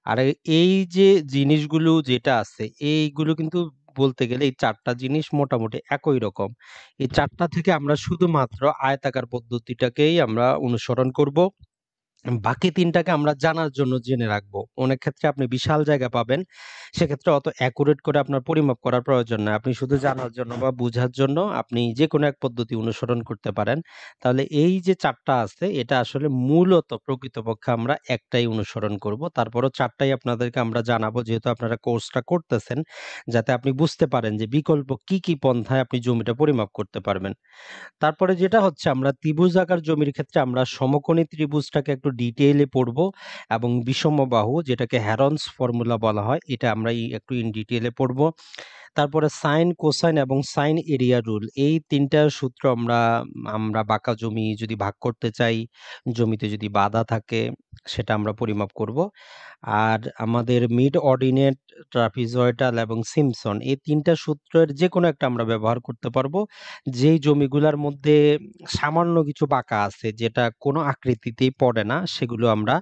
আর এই যে জিনিসগুলো যেটা আছে, এইগুলো কিন্তু বলতে গেলে এই 4টা জিনিস মোটামুটি একই রকম। এই 4টা থেকে আমরা শুধুমাত্র আয়তাকার পদ্ধতিটাকেই আমরা অনুসরণ করব, বাকি 3টাকে আমরা জানার জন্য জেনে রাখবো। অনেক ক্ষেত্রে আপনি বিশাল জায়গা পাবেন, সেক্ষেত্রে অত অ্যাকুরেট করে আপনার পরিমাপ করার প্রয়োজন না, আপনি শুধু জানার জন্য বা বোঝার জন্য আপনি যে কোনো এক পদ্ধতি অনুসরণ করতে পারেন। তাহলে এই যে 4টা আছে, এটা আসলে মূলত প্রকৃতপক্ষে আমরা একটাই অনুসরণ করব, তারপরও 4টাই আপনাদেরকে আমরা জানাবো, যেহেতু আপনারা কোর্সটা করতেছেন, যাতে আপনি বুঝতে পারেন যে বিকল্প কি কি পন্থায় আপনি জমিটা পরিমাপ করতে পারবেন। তারপরে যেটা হচ্ছে, আমরা ত্রিভুজ আকার জমির ক্ষেত্রে আমরা সমকোণী ত্রিভুজটাকে একটু ডিটেইলে পড়ব, এবং বিষমবাহু যেটাকে হ্যারনস ফর্মুলা বলা হয়, এটা আমরা একটু ইন ডিটেইলে পড়ব। তারপরে সাইন, কোসাইন এবং সাইন এরিয়া রুল, এই 3টা সূত্র আমরা বাঁকা জমি যদি ভাগ করতে চাই, জমিতে যদি বাধা থাকে সেটা আমরা পরিমাপ করব। আর আমাদের মিড অর্ডিনেট, ট্রাপিজয়েডাল এবং সিম্পসন, এই 3টা সূত্রের যে কোনো একটা আমরা ব্যবহার করতে পারবো, যেই জমিগুলোর মধ্যে সামান্য কিছু বাঁকা আছে, যেটা কোনো আকৃতিতেই পড়ে না, সেগুলো আমরা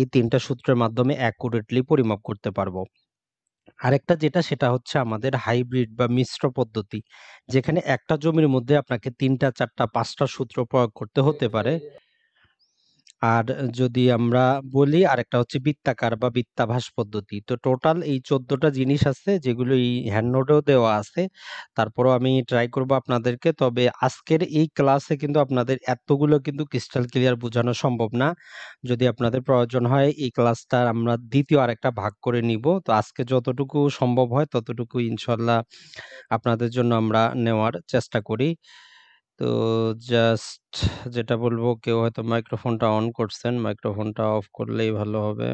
এই 3টা সূত্রের মাধ্যমে অ্যাকুরেটলি পরিমাপ করতে পারবো। আরেকটা যেটা, সেটা হচ্ছে আমাদের হাইব্রিড বা মিশ্র পদ্ধতি, যেখানে একটা জমির মধ্যে আপনাকে 3টা, 4টা, 5টা সূত্র প্রয়োগ করতে হতে পারে। আর যদি আমরা বলি আরেকটা হচ্ছে বৃত্তাকার বা বৃত্তাভাস পদ্ধতি। তো টোটাল এই 14টা জিনিস আছে যেগুলো এই হ্যান্ড নোটেও দেওয়া আছে, তারপরও আমি ট্রাই করব আপনাদেরকে। তবে আজকের এই ক্লাসে কিন্তু আপনাদের এতগুলো কিন্তু ক্রিস্টাল ক্লিয়ার বোঝানো সম্ভব না। যদি আপনাদের প্রয়োজন হয় এই ক্লাসটা আমরা দ্বিতীয় আরেকটা ভাগ করে নিব। তো আজকে যতটুকু সম্ভব হয় ততটুকু ইনশাল্লাহ আপনাদের জন্য আমরা নেওয়ার চেষ্টা করি। তো জাস্ট যেটা বলবো, কেউ হয়তো মাইক্রোফোনটা অন করছেন, মাইক্রোফোনটা অফ করলেই ভালো হবে।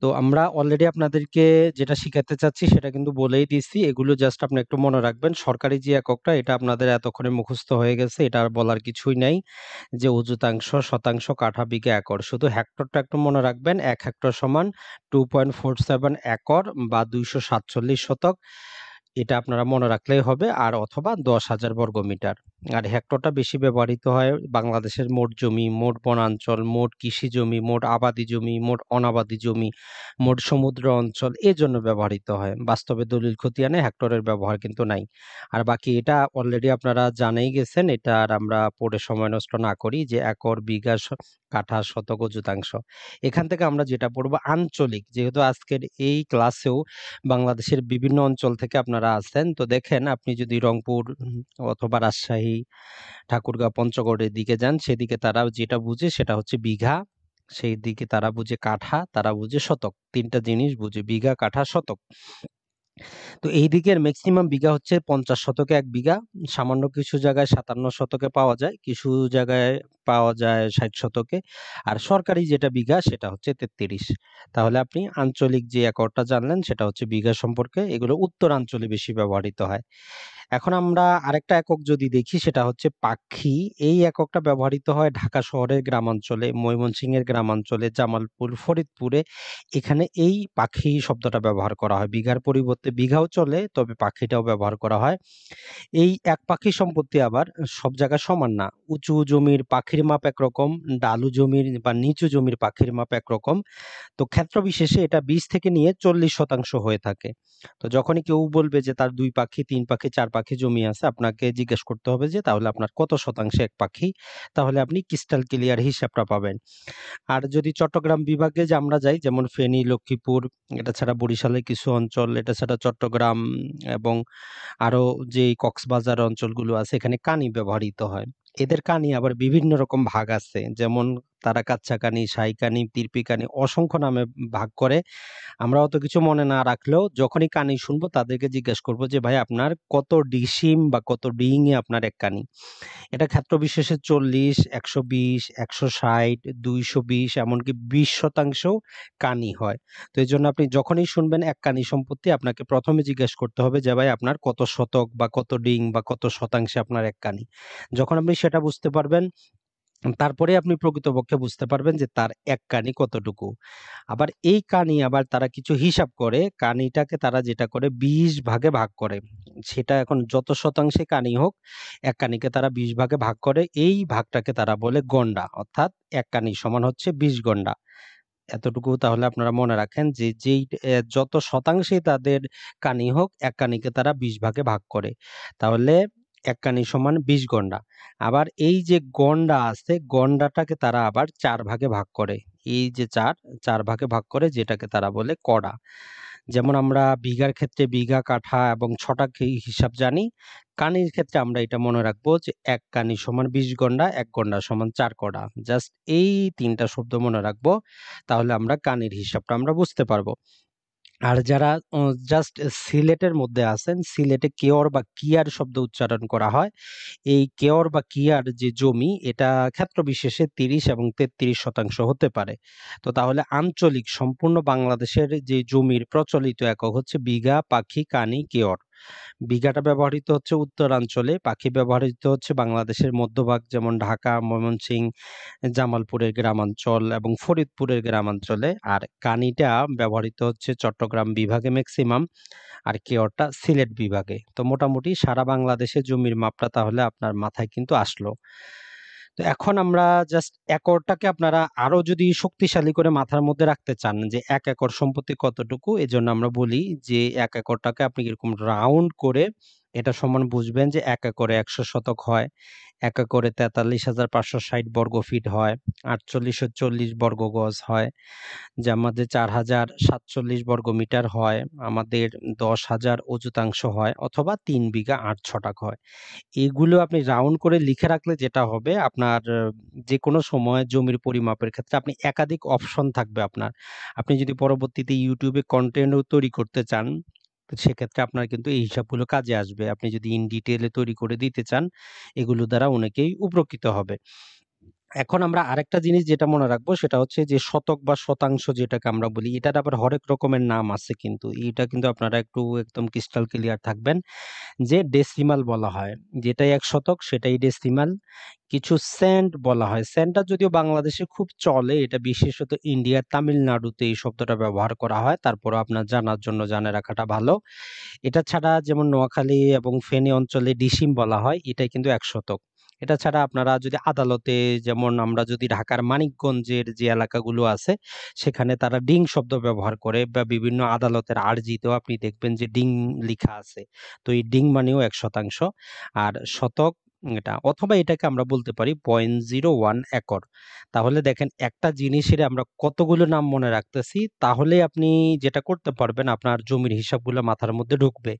তো আমরা অলরেডি আপনাদেরকে যেটা শিখাতে চাচ্ছি সেটা কিন্তু বলেই দিয়েছি, এগুলো জাস্ট আপনি একটু মনে রাখবেন। সরকারি যে এককটা এটা আপনাদের এতক্ষণে মুখস্থ হয়ে গেছে, এটা আর বলার কিছুই নাই। যে অযুতাংশ, শতাংশ, কাঠা, বিঘা, একর, শুধু হেক্টরটা একটু মনে রাখবেন। 1 হেক্টর সমান 2.47 একর বা 247 শতক, এটা আপনারা মনে রাখলেই হবে। আর অথবা 10,000 বর্গমিটার। আর হেক্টরটা বেশি ব্যবহৃত হয় বাংলাদেশের মোট জমি, মোট বনাঞ্চল, মোট কৃষি জমি, মোট আবাদি জমি, মোট অনাবাদি জমি, মোট সমুদ্র অঞ্চল, এই জন্য ব্যবহৃত হয়। বাস্তবে দলিল খতিয়ানে হেক্টরের ব্যবহার কিন্তু নাই। আর বাকি এটা অলরেডি আপনারা জানেই গেছেন, এটা আর আমরা পড়ে সময় নষ্ট না করি। যে একর, বিঘা, কাঠা, শতক, যুতাংশ, এখান থেকে আমরা যেটা পড়বো আঞ্চলিক। যেহেতু আজকের এই ক্লাসেও বাংলাদেশের বিভিন্ন অঞ্চল থেকে আপনারা আসেন, তো দেখেন আপনি যদি রংপুর অথবা রাজশাহী, ঠাকুরগাঁও, পঞ্চগড়ের দিকে যান, সেদিকে তারা যেটা বুঝে সেটা হচ্ছে বিঘা, সেই দিকে তারা বুঝে কাঠা, তারা বুঝে শতক। 3টা জিনিস বুঝে, বিঘা, কাঠা, শতক। তো এই দিকের ম্যাক্সিমাম বিঘা হচ্ছে 50 শতকে 1 বিঘা, সামান্য কিছু জায়গায় 57 শতকে পাওয়া যায়, কিছু জায়গায় পাওয়া যায় 60 শতকে। আর সরকারি যেটা বিঘা সেটা হচ্ছে 33। তাহলে আপনি আঞ্চলিক যে একরটা জানলেন সেটা হচ্ছে বিঘা সম্পর্কে। এগুলো উত্তরাঞ্চলে বেশি ব্যবহৃত হয়। এখন আমরা আরেকটা একক যদি দেখি সেটা হচ্ছে পাক্ষি। এই এককটা ব্যবহৃত হয় ঢাকা শহরের গ্রামাঞ্চলে, ময়মনসিংহের গ্রামাঞ্চলে, জামালপুর, ফরিদপুরে। এখানে এই পাখি শব্দটা ব্যবহার করা হয়। বিঘার পরিবর্তে বিঘাও চলে, তবে পাখিটাও ব্যবহার করা হয়। এই এক পাখি সম্পত্তি আবার সব জায়গায় সমান না। উঁচু জমির পাখির মাপ একরকম, ডালু জমির বা নিচু জমির পাখির মাপ একরকম। তো ক্ষেত্রবিশেষে এটা 20 থেকে নিয়ে 40% হয়ে থাকে। তো যখনই কেউ বলবে যে তার 2 পাখি, 3 পাখি, 4 পাখি জমি আছে, আপনাকে জিজ্ঞেস করতে হবে যে তাহলে আপনার কত শতাংশে 1 পাখি, তাহলে আপনি ক্রিস্টাল ক্লিয়ার হিসাবটা পাবেন। আর যদি চট্টগ্রাম বিভাগে যে আমরা যাই, যেমন ফেনী, লক্ষ্মীপুর, এটা ছাড়া বরিশালের কিছু অঞ্চল, এটা ছাড়া চট্টগ্রাম এবং আরও যে কক্সবাজার অঞ্চলগুলো আছে, এখানে কানি ব্যবহৃত হয়। এদের কানি আবার বিভিন্ন রকম ভাগ আছে, যেমন তারা কাচ্চা কানি, সাই কানি, তিরপি কানি, অসংখ্য নামে ভাগ করে। আমরা অত কিছু মনে না রাখলেও যখনই কানি শুনবো তাদেরকে জিজ্ঞেস করব যে ভাই আপনার কত ডিসিম বা কত ডিঙে আপনার 1 কানি। এটা ক্ষেত্র বিশেষে 40, 120, 160, 220, এমনকি 20% কানি হয়। তো এই জন্য আপনি যখনই শুনবেন 1 কানি সম্পত্তি, আপনাকে প্রথমে জিজ্ঞেস করতে হবে যে ভাই আপনার কত শতক বা কত ডিং বা কত শতাংশে আপনার 1 কানি। যখন আপনি সেটা বুঝতে পারবেন তারপরে আপনি প্রকৃতপক্ষে বুঝতে পারবেন যে তার 1 কানি কতটুকু। আবার এই কানি আবার তারা কিছু হিসাব করে, কানিটাকে তারা যেটা করে 20 ভাগে ভাগ করে। সেটা এখন যত শতাংশে কানি হোক, 1 কানিকে তারা 20 ভাগে ভাগ করে। এই ভাগটাকে তারা বলে গন্ডা, অর্থাৎ 1 কানি সমান হচ্ছে 20 গন্ডা। এতটুকু তাহলে আপনারা মনে রাখেন যে যেই যত শতাংশে তাদের কানি হোক, 1 কানিকে তারা 20 ভাগে ভাগ করে। তাহলে 1 কানি সমান 20 গন্ডা। আবার এই যে গন্ডা আছে, গন্ডাটাকে তারা আবার 4 ভাগে ভাগ করে। এই যে 4 ভাগে ভাগ করে, যেটাকে তারা বলে কড়া। যেমন আমরা বিঘার ক্ষেত্রে বিঘা, কাঠা এবং ছটাকে হিসাব জানি, কানির ক্ষেত্রে আমরা এটা মনে রাখবো যে 1 কানি সমান 20 গন্ডা, 1 গন্ডা সমান 4 কড়া। জাস্ট এই 3টা শব্দ মনে রাখবো, তাহলে আমরা কানির হিসাবটা আমরা বুঝতে পারবো। আর যারা জাস্ট সিলেটের মধ্যে আছেন, সিলেটে কেয়র বা কিয়ার শব্দ উচ্চারণ করা হয়। এই কেয়র বা কিয়ার যে জমি, এটা ক্ষেত্র বিশেষে 30 এবং 33% হতে পারে। তো তাহলে আঞ্চলিক সম্পূর্ণ বাংলাদেশের যে জমির প্রচলিত একক হচ্ছে বিঘা, পাখি, কানি, কেয়র। বিঘাটা ব্যবহৃত হচ্ছে উত্তরাঞ্চলে, পাখি ব্যবহৃত হচ্ছে বাংলাদেশের মধ্যভাগ, যেমন ঢাকা, ময়মনসিংহ, জামালপুরের গ্রামাঞ্চল এবং ফরিদপুরের গ্রামাঞ্চলে। আর কানিটা ব্যবহৃত হচ্ছে চট্টগ্রাম বিভাগে ম্যাক্সিমাম, আর কেয়রটা সিলেট বিভাগে। তো মোটামুটি সারা বাংলাদেশে জমির মাপটা তাহলে আপনার মাথায় কিন্তু আসলো। তো এখন আমরা জাস্ট একরটাকে আপনারা আরো যদি শক্তিশালী করে মাথার মধ্যে রাখতে চান যে 1 একর সম্পত্তি কতটুকু, এজন্য আমরা বলি যে 1 একরটাকে আপনি এরকম রাউন্ড করে এটা সমান বুঝবেন যে 1 একরে 100 শতক হয়, 1 একরে 43,560 বর্গফিট হয়, 4840 বর্গ গজ হয়, যা আমাদের 4047 বর্গমিটার হয়, আমাদের 10,000 অযুতাংশ হয়, অথবা 3 বিঘা 8 ছটাক হয়। এগুলো আপনি রাউন্ড করে লিখে রাখলে যেটা হবে, আপনার যে কোনো সময় জমির পরিমাপের ক্ষেত্রে আপনি একাধিক অপশন থাকবে আপনার। আপনি যদি পরবর্তীতে ইউটিউবে কন্টেন্টও তৈরি করতে চান, তো সেক্ষেত্রে আপনার কিন্তু এই হিসাবগুলো কাজে আসবে। আপনি যদি ইন ডিটেলে তৈরি করে দিতে চান, এগুলো দ্বারা অনেকেই উপকৃত হবে। এখন আমরা আরেকটা জিনিস যেটা মনে রাখবো, সেটা হচ্ছে যে শতক বা শতাংশ যেটাকে আমরা বলি, এটার আবার হরেক রকমের নাম আছে, কিন্তু এটা কিন্তু আপনারা একটু একদম ক্রিস্টাল ক্লিয়ার থাকবেন যে ডেসিমাল বলা হয়, যেটাই 1 শতক সেটাই ডেসিমাল। কিছু সেন্ট বলা হয়, সেন্টটা যদিও বাংলাদেশে খুব চলে, এটা বিশেষত ইন্ডিয়ার তামিলনাড়ুতে এই শব্দটা ব্যবহার করা হয়। তারপরও আপনার জানার জন্য জানে রাখাটা ভালো। এটা ছাড়া যেমন নোয়াখালী এবং ফেনী অঞ্চলে ডিসিম বলা হয়, এটাই কিন্তু 1 শতক। এটা ছাড়া আপনারা যদি আদালতে, যেমন আমরা যদি ঢাকার মানিকগঞ্জের যে এলাকাগুলো আছে সেখানে তারা ডিং শব্দ ব্যবহার করে, বা বিভিন্ন আদালতের আরজিতেও আপনি দেখবেন যে ডিং লেখা আছে। তো এই ডিং মানেও 1 শতাংশ। আর শতক এটা, অথবা এটাকে আমরা বলতে পারি 0.01 একর। তাহলে দেখেন একটা জিনিসের আমরা কতগুলো নাম মনে রাখতেছি, তাহলে আপনি যেটা করতে পারবেন, আপনার জমির হিসাবগুলো মাথার মধ্যে ঢুকবে।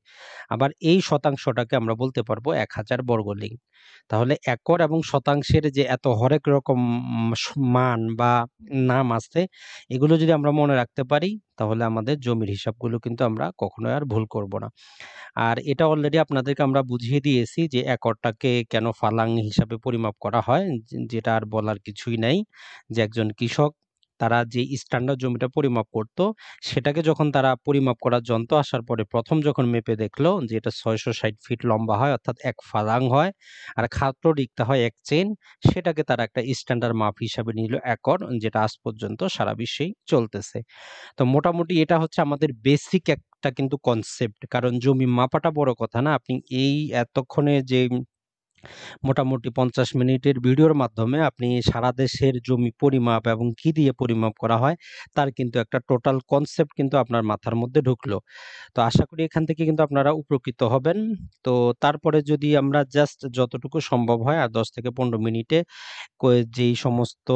আবার এই শতাংশটাকে আমরা বলতে পারবো 1000 বর্গলিং। তাহলে একর এবং শতাংশের যে এত হরেক রকম মান বা নাম আছে, এগুলো যদি আমরা মনে রাখতে পারি, তাহলে আমাদের জমির হিসাবগুলো কিন্তু আমরা কখনো আর ভুল করব না। আর এটা অলরেডি আপনাদেরকে আমরা বুঝিয়ে দিয়েছি যে একরটাকে কেন ফালাং হিসাবে পরিমাপ করা হয়, যেটা আর বলার কিছুই নাই। যে একজন কৃষক তারা যে স্ট্যান্ডার্ড জমিটা পরিমাপ করত, সেটাকে যখন তারা পরিমাপ করার যন্ত্র আসার পরে প্রথম যখন মেপে দেখলো যে এটা 660 ফিট লম্বা হয়, অর্থাৎ 1 ফালাং হয়, আর খাটো দিকটা হয় 1 চেইন, সেটাকে তারা একটা স্ট্যান্ডার্ড মাপ হিসাবে নিল একর, যেটা আজ পর্যন্ত সারা বিশ্বেই চলতেছে। তো মোটামুটি এটা হচ্ছে আমাদের বেসিক একটা কিন্তু কনসেপ্ট। কারণ জমি মাপাটা বড় কথা না, আপনি এই এতক্ষণে যে মোটামুটি 50 মিনিটের ভিডিওর মাধ্যমে আপনি সারা দেশের জমি পরিমাপ এবং কি দিয়ে পরিমাপ করা হয়, তার কিন্তু একটা টোটাল কনসেপ্ট কিন্তু আপনার মাথার মধ্যে ঢুকলো। তো আশা করি এখান থেকে কিন্তু আপনারা উপকৃত হবেন। তো তারপরে যদি আমরা জাস্ট যতটুকু সম্ভব হয় আর 10 থেকে 15 মিনিটে যেই সমস্ত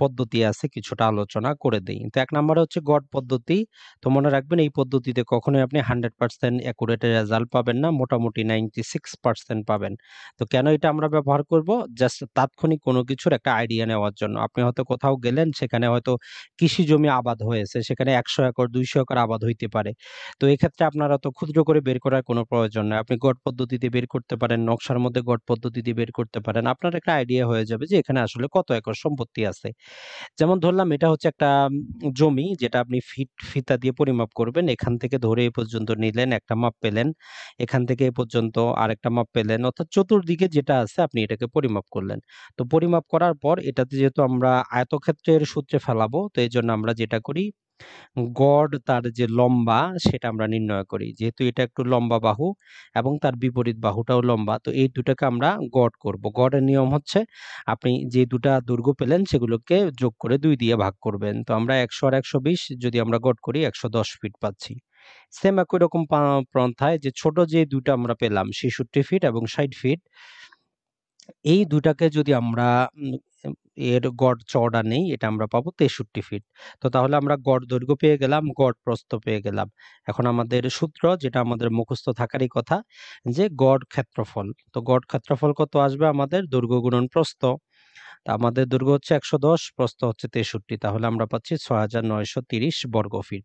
পদ্ধতি আছে কিছুটা আলোচনা করে দিই। তো 1 নম্বরে হচ্ছে গড পদ্ধতি। তো মনে রাখবেন, এই পদ্ধতিতে কখনোই আপনি 100% অ্যাকুরেট রেজাল্ট পাবেন না, মোটামুটি 96% পাবেন। তো কেন এটা আমরা ব্যবহার করব? জাস্ট তাৎক্ষণিক কোনো কিছুর একটা আইডিয়া নেওয়ার জন্য। আপনি হয়তো কোথাও গেলেন, সেখানে হয়তো কৃষি জমি আবাদ হয়েছে, সেখানে 100 একর 200 একর আবাদ হইতে পারে। তো এক্ষেত্রে আপনারা তো ক্ষুদ্র করে বের করার কোনো প্রয়োজন নেই, আপনি গড় পদ্ধতিতে বের করতে পারেন, নকশার মধ্যে গড় পদ্ধতিতে বের করতে পারেন। আপনার একটা আইডিয়া হয়ে যাবে যে এখানে আসলে কত একর সম্পত্তি আছে। যেমন ধরলাম এটা হচ্ছে একটা জমি, যেটা আপনি ফিতা দিয়ে পরিমাপ করবেন। এখান থেকে ধরে এ পর্যন্ত নিলেন, একটা মাপ পেলেন, এখান থেকে এ পর্যন্ত আরেকটা মাপ পেলেন, অর্থাৎ চতুর্দিকে যেটা আছে আপনি এটাকে পরিমাপ করলেন। তো পরিমাপ করার পর এটাতে যেহেতু আমরা আয়তক্ষেত্রের সূত্রে ফেলাবো, তো এই জন্য আমরা যেটা করি, গড় তার যে লম্বা সেটা আমরা নির্ণয় করি। যেহেতু এটা একটু লম্বা বাহু এবং তার বিপরীত বাহুটাও লম্বা, তো এই দুটাকে আমরা গড় করব। গড়ের নিয়ম হচ্ছে আপনি যে দুটা দৈর্ঘ্য পেলেন সেগুলোকে যোগ করে 2 দিয়ে ভাগ করবেন। তো আমরা 100 আর 120 যদি আমরা গড় করি, 110 ফিট পাচ্ছি। সেম একই রকম পন্থায় যে ছোট যে দুটা আমরা পেলাম, 66 ফিট এবং 60 ফিট, এই দুটাকে যদি আমরা এর গড় চওড়া নেই, এটা আমরা পাবো 63 ফিট। তো তাহলে আমরা গড় দৈর্ঘ্য পেয়ে গেলাম, গড় প্রস্থ পেয়ে গেলাম। এখন আমাদের সূত্র যেটা আমাদের মুখস্থ থাকারই কথা, যে গড় ক্ষেত্রফল। তো গড় ক্ষেত্রফল কত আসবে আমাদের? দৈর্ঘ্য গুণন প্রস্থ। তা আমাদের দৈর্ঘ্য হচ্ছে 110, প্রস্থ হচ্ছে 63, তাহলে আমরা পাচ্ছি 6930 বর্গফিট।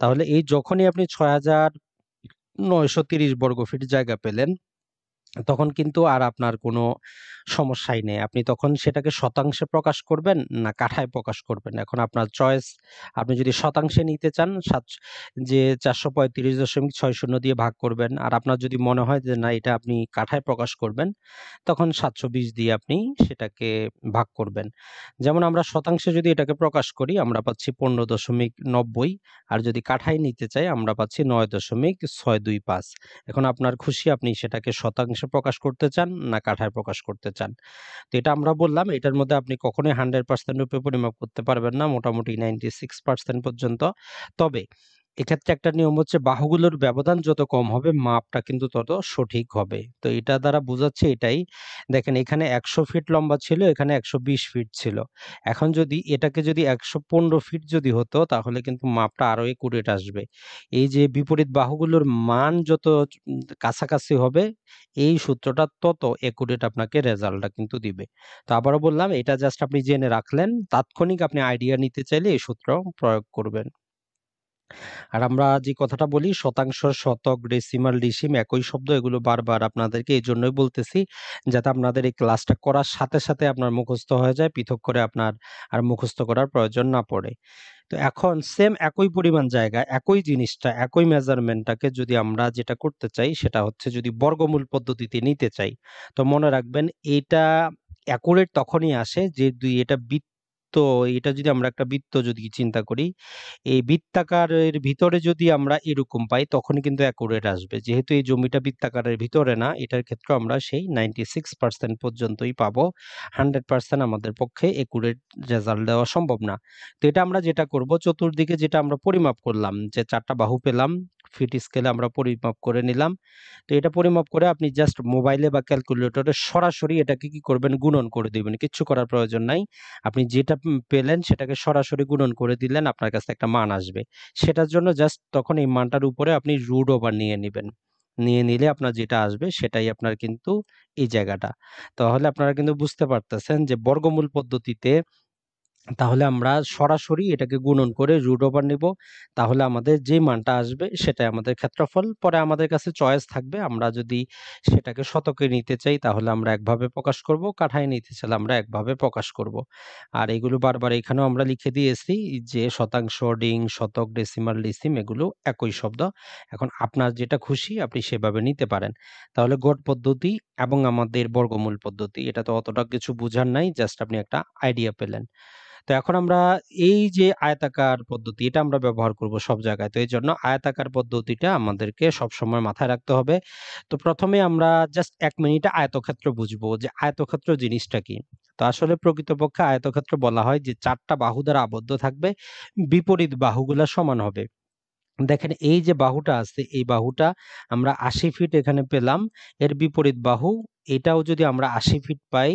তাহলে এই যখনই আপনি 6930 বর্গফিট জায়গা পেলেন, তখন কিন্তু আর আপনার কোনো সমস্যাই নেই। আপনি তখন সেটাকে শতাংশে প্রকাশ করবেন না কাঠায় প্রকাশ করবেন, এখন আপনার চয়েস। আপনি যদি শতাংশে নিতে চান, 435.60 দিয়ে ভাগ করবেন। আর আপনার যদি মনে হয় যে না, এটা আপনি কাঠায় প্রকাশ করবেন, তখন 720 দিয়ে আপনি সেটাকে ভাগ করবেন। যেমন আমরা শতাংশে যদি এটাকে প্রকাশ করি, আমরা পাচ্ছি 15.90, আর যদি কাঠায় নিতে চাই আমরা পাচ্ছি 9.625। এখন আপনার খুশি, আপনি সেটাকে শতাংশ প্রকাশ করতে চান না কাঠায় প্রকাশ করতে চান। তো এটা আমরা বললাম, এটার মধ্যে আপনি কখনোই 100% রূপে পরিমাপ করতে পারবেন না, মোটামুটি 96% পর্যন্ত। তবে এক্ষেত্রে একটা নিয়ম হচ্ছে বাহুগুলোর ব্যবধান যত কম হবে মাপটা কিন্তু তত সঠিক হবে। তো এটা দ্বারা বোঝাচ্ছে এটাই, দেখেন এখানে 100 ফিট লম্বা ছিল, এখানে 120 ফিট ছিল। এখন যদি এটাকে যদি 115 ফিট যদি হতো তাহলে কিন্তু মাপটা আরো একুরেট আসবে। এই যে বিপরীত বাহুগুলোর মান যত কাছাকাছি হবে এই সূত্রটা তত একুরেট আপনাকে রেজাল্টটা কিন্তু দিবে। তো আবারও বললাম, এটা জাস্ট আপনি জেনে রাখলেন, তাৎক্ষণিক আপনি আইডিয়া নিতে চাইলে এই সূত্র প্রয়োগ করবেন। আর আমরা যে কথাটা বলি শতাংশ, শতক, ডেসিমাল, ডিসিম একই শব্দ, এগুলো বারবার আপনাদেরকে এই জন্যই বলতেছি যাতে আপনাদের এই ক্লাসটা করার সাথে সাথে আপনার মুখস্থ হয়ে যায়, পৃথক করে আপনার আর মুখস্থ করার প্রয়োজন না পড়ে। তো এখন সেম একই পরিমাণ জায়গা, একই জিনিসটা, একই মেজারমেন্টটাকে যদি আমরা যেটা করতে চাই সেটা হচ্ছে যদি বর্গমূল পদ্ধতিতে নিতে চাই, তো মনে রাখবেন এটা অ্যাকুরেট তখনই আসে যে দুই এটা বৃত্ত, এটা যদি আমরা একটা বৃত্ত যদি চিন্তা করি, এই বৃত্তাকারের ভিতরে যদি আমরা এরকম পাই তখন কিন্তু অ্যাকুরেট আসবে। যেহেতু এই জমিটা বৃত্তাকারের ভিতরে না, এটার ক্ষেত্রে আমরা সেই 96% পর্যন্তই পাবো, 100% আমাদের পক্ষে একুরেট রেজাল্ট দেওয়া সম্ভব না। তো এটা আমরা যেটা করব, চতুর্দিকে যেটা আমরা পরিমাপ করলাম, যে 4টা বাহু পেলাম, ফিট স্কেলে আমরা পরিমাপ করে নিলাম। তো এটা পরিমাপ করে আপনি জাস্ট মোবাইলে বা ক্যালকুলেটরে সরাসরি এটাকে কি করবেন, গুণন করে দিবেন, কিচ্ছু করার প্রয়োজন নাই। আপনি যেটা পেলেন সেটাকে সরাসরি গুণন করে দিলেন, আপনার কাছে একটা মান আসবে। সেটার জন্য জাস্ট তখন এই মানটার উপরে আপনি রুট ওভার নিয়ে নেবেন, নিয়ে নিলে আপনার যেটা আসবে সেটাই আপনার কিন্তু এই জায়গাটা। তাহলে আপনারা কিন্তু বুঝতে পারতেছেন যে বর্গমূল পদ্ধতিতে তাহলে আমরা সরাসরি এটাকে গুণন করে রুট ওভার নিব, তাহলে আমাদের যে মানটা আসবে সেটাই আমাদের ক্ষেত্রফল। পরে আমাদের কাছে চয়েস থাকবে, আমরা যদি সেটাকে শতকে নিতে চাই তাহলে আমরা একভাবে প্রকাশ করব, কাঠায় নিতে চাইলে আমরা একভাবে প্রকাশ করব। আর এগুলো বারবার এখানেও আমরা লিখে দিয়েছি যে শতাংশ, ডিং, শতক, ডেসিমাল, ডিসিম এগুলো একই শব্দ। এখন আপনার যেটা খুশি আপনি সেভাবে নিতে পারেন। তাহলে গড় পদ্ধতি এবং আমাদের বর্গমূল পদ্ধতি, এটা তো অতটা কিছু বোঝার নাই, জাস্ট আপনি একটা আইডিয়া পেলেন। তো এখন আমরা এই যে আয়তাকার পদ্ধতি, এটা আমরা ব্যবহার করব সব জায়গায়। তো এই জন্য আয়তাকার পদ্ধতিটা আমাদেরকে সবসময় মাথায় রাখতে হবে। তো প্রথমে আমরা জাস্ট 1 মিনিটে আয়তক্ষেত্র বুঝবো, যে আয়তক্ষেত্র জিনিসটা কি। তো আসলে প্রকৃতপক্ষে আয়তক্ষেত্র বলা হয় যে 4টা বাহু দ্বারা আবদ্ধ থাকবে, বিপরীত বাহুগুলা সমান হবে। দেখেন এই যে বাহুটা আছে, এই বাহুটা আমরা 80 ফিট এখানে পেলাম, এর বিপরীত বাহু এটাও যদি আমরা 80 ফিট পাই,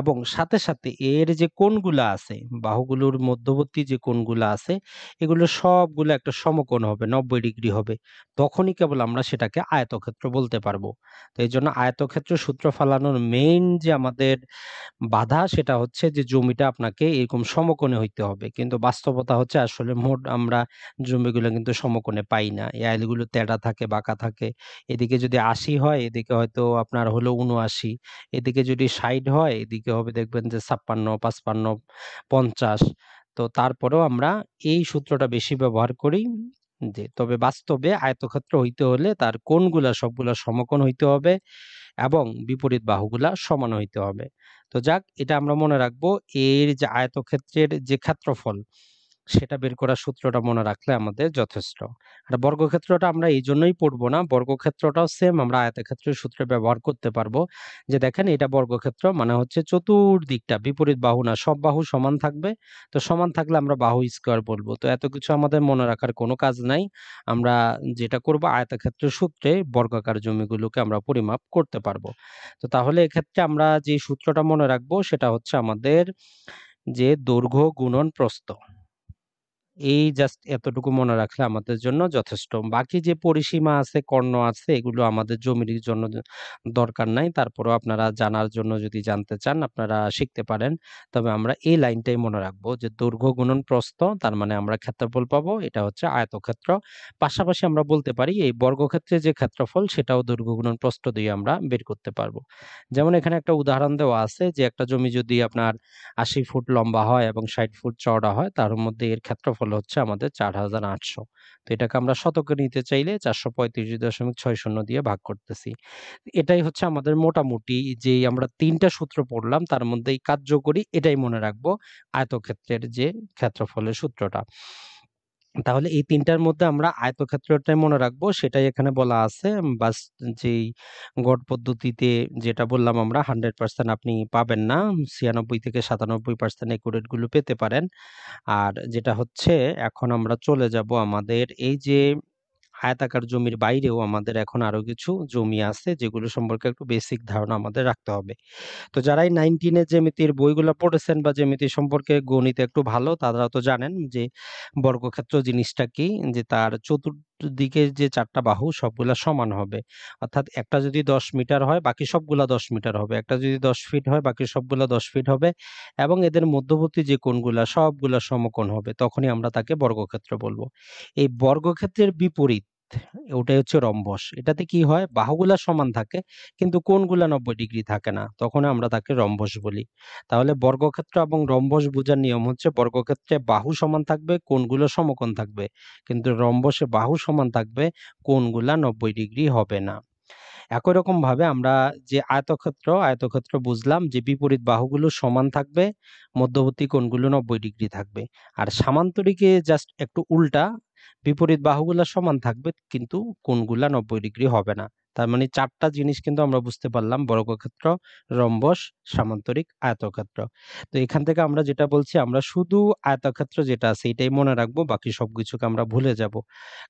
এবং সাথে সাথে এর যে কোণগুলো আছে, বাহুগুলোর মধ্যবর্তী যে কোণগুলো আছে এগুলো সবগুলো একটা সমকোণ হবে, 90 ডিগ্রি হবে, তখনই কেবল আমরা সেটাকে আয়তক্ষেত্র বলতে পারবো। তো এই জন্য আয়তক্ষেত্র সূত্র ফালানোর মেইন যে আমাদের বাধা সেটা হচ্ছে যে জমিটা আপনাকে এরকম সমকোণে হইতে হবে, কিন্তু বাস্তবতা হচ্ছে আসলে মোট আমরা জমিগুলো কিন্তু সমকোণে পাই না, এই আইলগুলো তেড়া থাকে, বাঁকা থাকে। এদিকে যদি 80 হয় এদিকে হয়তো আপনার হলো 79, এদিকে যদি 60 হয় এদিকে হবে দেখবেন যে 56, 55, 50। তো তারপরেও আমরা এই সূত্রটা বেশি ব্যবহার করি, যে তবে বাস্তবে আয়তক্ষেত্র হইতে হলে তার কোণগুলা সবগুলা সমকোণ হইতে হবে এবং বিপরীত বাহুগুলা সমান হইতে হবে। তো যাক, এটা আমরা মনে রাখবো। এর যে আয়তক্ষেত্রের যে ক্ষেত্রফল সেটা বের করার সূত্রটা মনে রাখলে আমাদের যথেষ্ট। আর বর্গক্ষেত্রটা আমরা এই জন্যই পড়বো না, বর্গক্ষেত্রটাও সেম আমরা আয়তক্ষেত্রের সূত্রে ব্যবহার করতে পারবো। যে দেখেন এটা বর্গক্ষেত্র মানে হচ্ছে চতুর্দিকটা বিপরীত বাহু না, সব বাহু সমান থাকবে। তো সমান থাকলে আমরা বাহু স্কয়ার বলবো। তো এত কিছু আমাদের মনে রাখার কোনো কাজ নাই, আমরা যেটা করব আয়তক্ষেত্রের সূত্রে বর্গাকার জমিগুলোকে আমরা পরিমাপ করতে পারবো। তো তাহলে এক্ষেত্রে আমরা যে সূত্রটা মনে রাখবো সেটা হচ্ছে আমাদের যে দৈর্ঘ্য গুণন প্রস্থ, এই জাস্ট এতটুকু মনে রাখলে আমাদের জন্য যথেষ্ট। বাকি যে পরিসীমা আছে, কর্ণ আছে, এগুলো আমাদের জমির জন্য দরকার নাই। তারপরেও আপনারা জানার জন্য যদি জানতে চান আপনারা শিখতে পারেন, তবে আমরা এই লাইনটাই মনে রাখবো যে দৈর্ঘ্য গুণন প্রস্থ, তার মানে আমরা ক্ষেত্রফল পাবো। এটা হচ্ছে আয়তক্ষেত্র। পাশাপাশি আমরা বলতে পারি এই বর্গক্ষেত্রে যে ক্ষেত্রফল সেটাও দৈর্ঘ্য গুণন প্রস্থ দিয়ে আমরা বের করতে পারবো। যেমন এখানে একটা উদাহরণ দেওয়া আছে যে একটা জমি যদি আপনার 80 ফুট লম্বা হয় এবং 60 ফুট চওড়া হয়, তার মধ্যে এর ক্ষেত্রফল হচ্ছে আমাদের 4800। তো এটাকে আমরা শতকে নিতে চাইলে 435.60 দিয়ে ভাগ করতেছি। এটাই হচ্ছে আমাদের মোটামুটি যে আমরা 3টা সূত্র পড়লাম তার মধ্যে কার্যকরী, এটাই মনে রাখবো আয়তক্ষেত্রের যে ক্ষেত্রফলের সূত্রটা। তাহলে এই তিনটার মধ্যে আমরা আয়তক্ষেত্রটাই মনে রাখবো, সেটাই এখানে বলা আছে। বাস যেই গড় পদ্ধতিতে যেটা বললাম আমরা 100% আপনি পাবেন না, 96 থেকে 97% একুরেট গুলো পেতে পারেন। আর যেটা হচ্ছে এখন আমরা চলে যাব আমাদের এই যে আয়তাকার জমির বাইরেও আমাদের এখন আরো কিছু জমি আছে যেগুলো সম্পর্কে একটু বেসিক ধারণা আমাদের রাখতে হবে। তো যারাই 19 এর জ্যামিতির বইগুলো পড়েছেন বা জ্যামিতি সম্পর্কে গণিত একটু ভালো তারা তো জানেন যে বর্গক্ষেত্র জিনিসটা কি, যে তার চতুর্দিকে যে চারটা বাহু সবগুলা সমান হবে, অর্থাৎ একটা যদি 10 মিটার হয় বাকি সবগুলা 10 মিটার হবে, একটা যদি 10 ফিট হয় বাকি সবগুলা 10 ফিট হবে, এবং এদের মধ্যবর্তী যে কোণগুলা সবগুলা সমকোণ হবে, তখনই আমরা তাকে বর্গক্ষেত্র বলবো। এই বর্গক্ষেত্রের বিপরীত ওটাই হচ্ছে রম্বস। এটাতে কি হয়, বাহুগুলা সমান থাকে কিন্তু কোণগুলা 90 ডিগ্রি থাকে না, তখন আমরা তাকে রম্বস বলি। তাহলে বর্গক্ষেত্র এবং রম্বস বোঝার নিয়ম হচ্ছে বর্গক্ষেত্রে বাহু সমান থাকবে, কোণগুলো সমকোণ থাকবে, কিন্তু রম্বসে বাহু সমান থাকবে, কোণগুলা 90 ডিগ্রি হবে না। একই রকম ভাবে আমরা যে আয়তক্ষেত্র বুঝলাম যে বিপরীত বাহুগুলো সমান থাকবে, মধ্যবর্তী কোণগুলো 90 ডিগ্রি থাকবে। আর সামান্তরিকে জাস্ট একটু উল্টা, বিপরীত বাহুগুলা সমান থাকবে কিন্তু কোণগুলা 90 ডিগ্রি হবে না। তার মানে চারটা জিনিস কিন্তু আমরা বুঝতে পারলাম, বর্গক্ষেত্র, রম্বস, সামান্তরিক, আয়তক্ষেত্র। তো এখান থেকে আমরা যেটা বলছি, আমরা শুধু আয়তক্ষেত্র যেটা আছে এটাই মনে রাখবো, বাকি সবকিছুকে আমরা ভুলে যাব,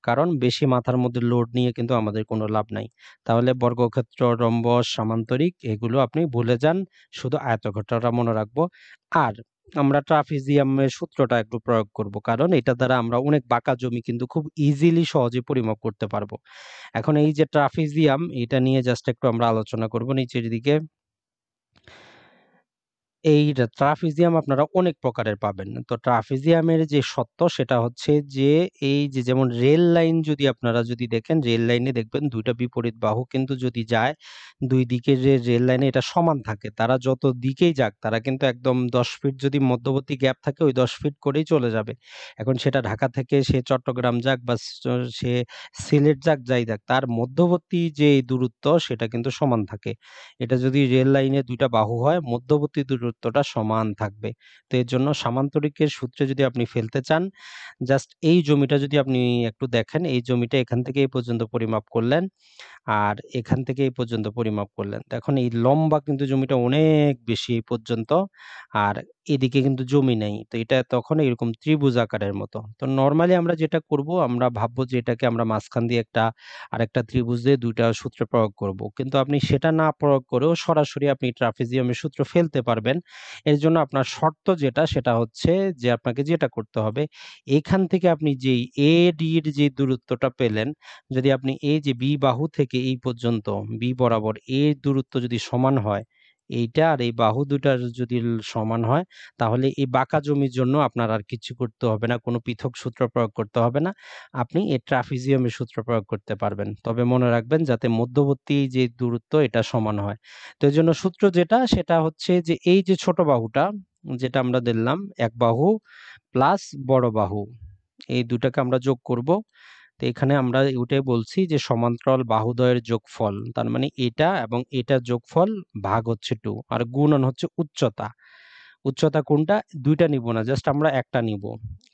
কারণ বেশি মাথার মধ্যে লোড নিয়ে কিন্তু আমাদের কোনো লাভ নাই। তাহলে বর্গক্ষেত্র, রম্বস, সামান্তরিক এগুলো আপনি ভুলে যান, শুধু আয়তক্ষেত্রটা মনে রাখবো। আর আমরা ট্রাপিজিয়ামের সূত্রটা একটু প্রয়োগ করব, কারণ এটা দ্বারা আমরা অনেক বাঁকা জমি কিন্তু খুব ইজিলি সহজে পরিমাপ করতে পারবো। এখন এই যে ট্রাপিজিয়াম, এটা নিয়ে জাস্ট একটু আমরা আলোচনা করব নিচের দিকে। এই ট্রাপিজিয়াম আপনারা অনেক প্রকারের পাবেন। তো ট্রাপিজিয়ামের যে সত্য সেটা হচ্ছে যে এই যে যেমন রেল লাইন, যদি আপনারা যদি দেখেন রেল লাইনে দেখবেন দুইটা বিপরীত বাহু কিন্তু যদি যায় দুই দিকে যে রেল লাইনে এটা সমান থাকে, তারা যত দিকেই যাক তারা কিন্তু একদম 10 ফিট যদি মধ্যবর্তী গ্যাপ থাকে ওই 10 ফিট করেই চলে যাবে। এখন সেটা ঢাকা থেকে সে চট্টগ্রাম যাক বা সে সিলেট যাক, যাই যাক, তার মধ্যবর্তী যে দূরত্ব সেটা কিন্তু সমান থাকে। এটা যদি রেল লাইনে দুইটা বাহু হয় মধ্যবর্তী দূরত্ব সমান থাকবে। তো এর জন্য সামান্তরিকের সূত্রে যদি আপনি ফেলতে চান, জাস্ট এই জমিটা যদি আপনি একটু দেখেন, এই জমিটা এখান থেকে এই পর্যন্ত পরিমাপ করলেন আর এখান থেকে এই পর্যন্ত পরিমাপ করলেন। এখন এই লম্বা কিন্তু জমিটা অনেক বেশি এই পর্যন্ত, আর এদিকে কিন্তু জমি নেই। তো এটা তখন এরকম ত্রিভুজ আকারের মতো। তো নর্মালি আমরা যেটা করব, আমরা ভাববো যে এটাকে আমরা মাঝখান দিয়ে একটা আর একটা ত্রিভুজ দিয়ে দুইটা সূত্র প্রয়োগ করব, কিন্তু আপনি সেটা না প্রয়োগ করেও সরাসরি আপনি ট্রাপিজিয়ামের সূত্র ফেলতে পারবেন। এর জন্য আপনার শর্ত যেটা, সেটা হচ্ছে যে আপনাকে যেটা করতে হবে, এখান থেকে আপনি যেই এ ডি এর যে দূরত্বটা পেলেন, যদি আপনি এই যে বি বাহু থেকে এই পর্যন্ত বি বরাবর এ দূরত্ব যদি সমান হয়, এইটা আর এই বাহু দুটার যদি সমান হয়, তাহলে এই বাঁকা জমির জন্য আপনার আর কিছু করতে হবে না, কোনো পৃথক সূত্র প্রয়োগ করতে হবে না, আপনি এই ট্রাপিজিয়ামের সূত্র প্রয়োগ করতে পারবেন। তবে মনে রাখবেন যাতে মধ্যবর্তী যে দূরত্ব এটা সমান হয়। তো এর জন্য সূত্র যেটা, সেটা হচ্ছে যে এই যে ছোট বাহুটা যেটা আমরা দিলাম, এক বাহু প্লাস বড় বাহু, এই দুটাকে আমরা যোগ করব। তো এখানে আমরা ওটাই বলছি যে সমান্তরাল বাহুদ্বয়ের যোগফল, তার মানে এটা এবং এটা যোগফল ভাগ হচ্ছে 2, আর গুণন হচ্ছে উচ্চতা। উচ্চতা কোনটা, দুইটা নিব না, জাস্ট আমরা একটা নিব,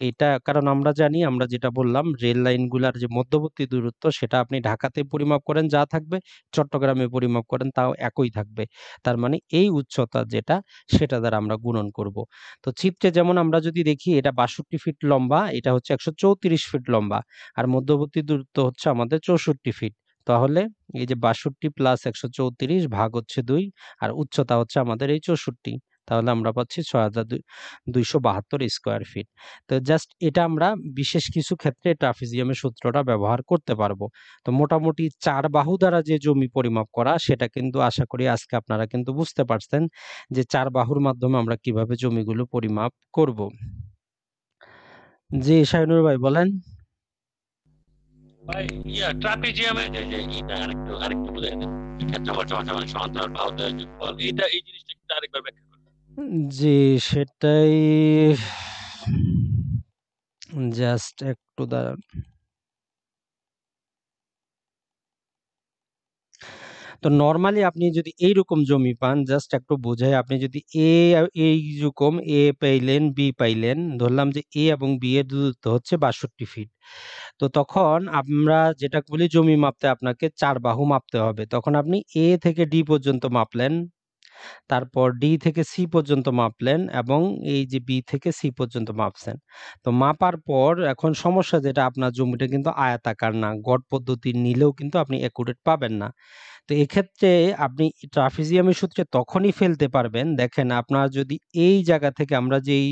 এটা কারণ আমরা জানি, আমরা যেটা বললাম রেল লাইনগুলার যে মধ্যবর্তী দূরত্ব সেটা আপনি ঢাকাতে পরিমাপ করেন যা থাকবে, চট্টগ্রামে পরিমাপ করেন তাও একই থাকবে। তার মানে এই উচ্চতা যেটা, সেটা দ্বারা আমরা গুণন করব। তো চিত্রে যেমন আমরা যদি দেখি এটা 62 ফিট লম্বা, এটা হচ্ছে 134 ফিট লম্বা, আর মধ্যবর্তী দূরত্ব হচ্ছে আমাদের 64 ফিট। তাহলে এই যে 62 + 134 ভাগ হচ্ছে 2, আর উচ্চতা হচ্ছে আমাদের এই 64, তাহলে আমরা পাচ্ছি 6272 স্কয়ার ফিট। তো জাস্ট এটা আমরা বিশেষ কিছু ক্ষেত্রে ট্রাপিজিয়ামের সূত্রটা ব্যবহার করতে পারবো। তো মোটামুটি চার বাহু দ্বারা যে জমি পরিমাপ করা, সেটা কিন্তু আশা করি আজকে আপনারা কিন্তু বুঝতে পারছেন যে চার বাহুর মাধ্যমে আমরা কিভাবে জমিগুলো পরিমাপ করব। জি শাহিনুর ভাই বলেন। ভাই ট্রাপিজিয়ামের যে এটা আরেকটু বুঝাই দেন, সমান্তরাল বাহুদ্বয়ের যোগফল, এটা এই জিনিসটা একটু আরেকবার ব্যাখ্যা করুন। জি সেটাই, জাস্ট একটু দাঁড়ান। তো নরমালি আপনি যদি এইরকম জমি পান, জাস্ট একটু বোঝাই, আপনি যদি এ এইরকম এ পাইলেন, বি পাইলেন, ধরলাম যে এ এবং বি এর দূরত্ব হচ্ছে 62 ফিট। তো তখন আমরা যেটা বলি জমি মাপতে আপনাকে 4 বাহু মাপতে হবে। তখন আপনি এ থেকে ডি পর্যন্ত মাপলেন, তারপর ডি থেকে সি পর্যন্ত মাপলেন, এবং এই যে বি থেকে সি পর্যন্ত মাপছেন। তো মাপার পর এখন সমস্যা যেটা, আপনার জমিটা কিন্তু আয়তাকার না, গড় পদ্ধতি নিলেও কিন্তু আপনি অ্যাকুরেট পাবেন না। তো এক্ষেত্রে আপনি ট্রাফিজিয়ামের সূত্রে তখনই ফেলতে পারবেন, দেখেন আপনার যদি এই জায়গা থেকে আমরা যেই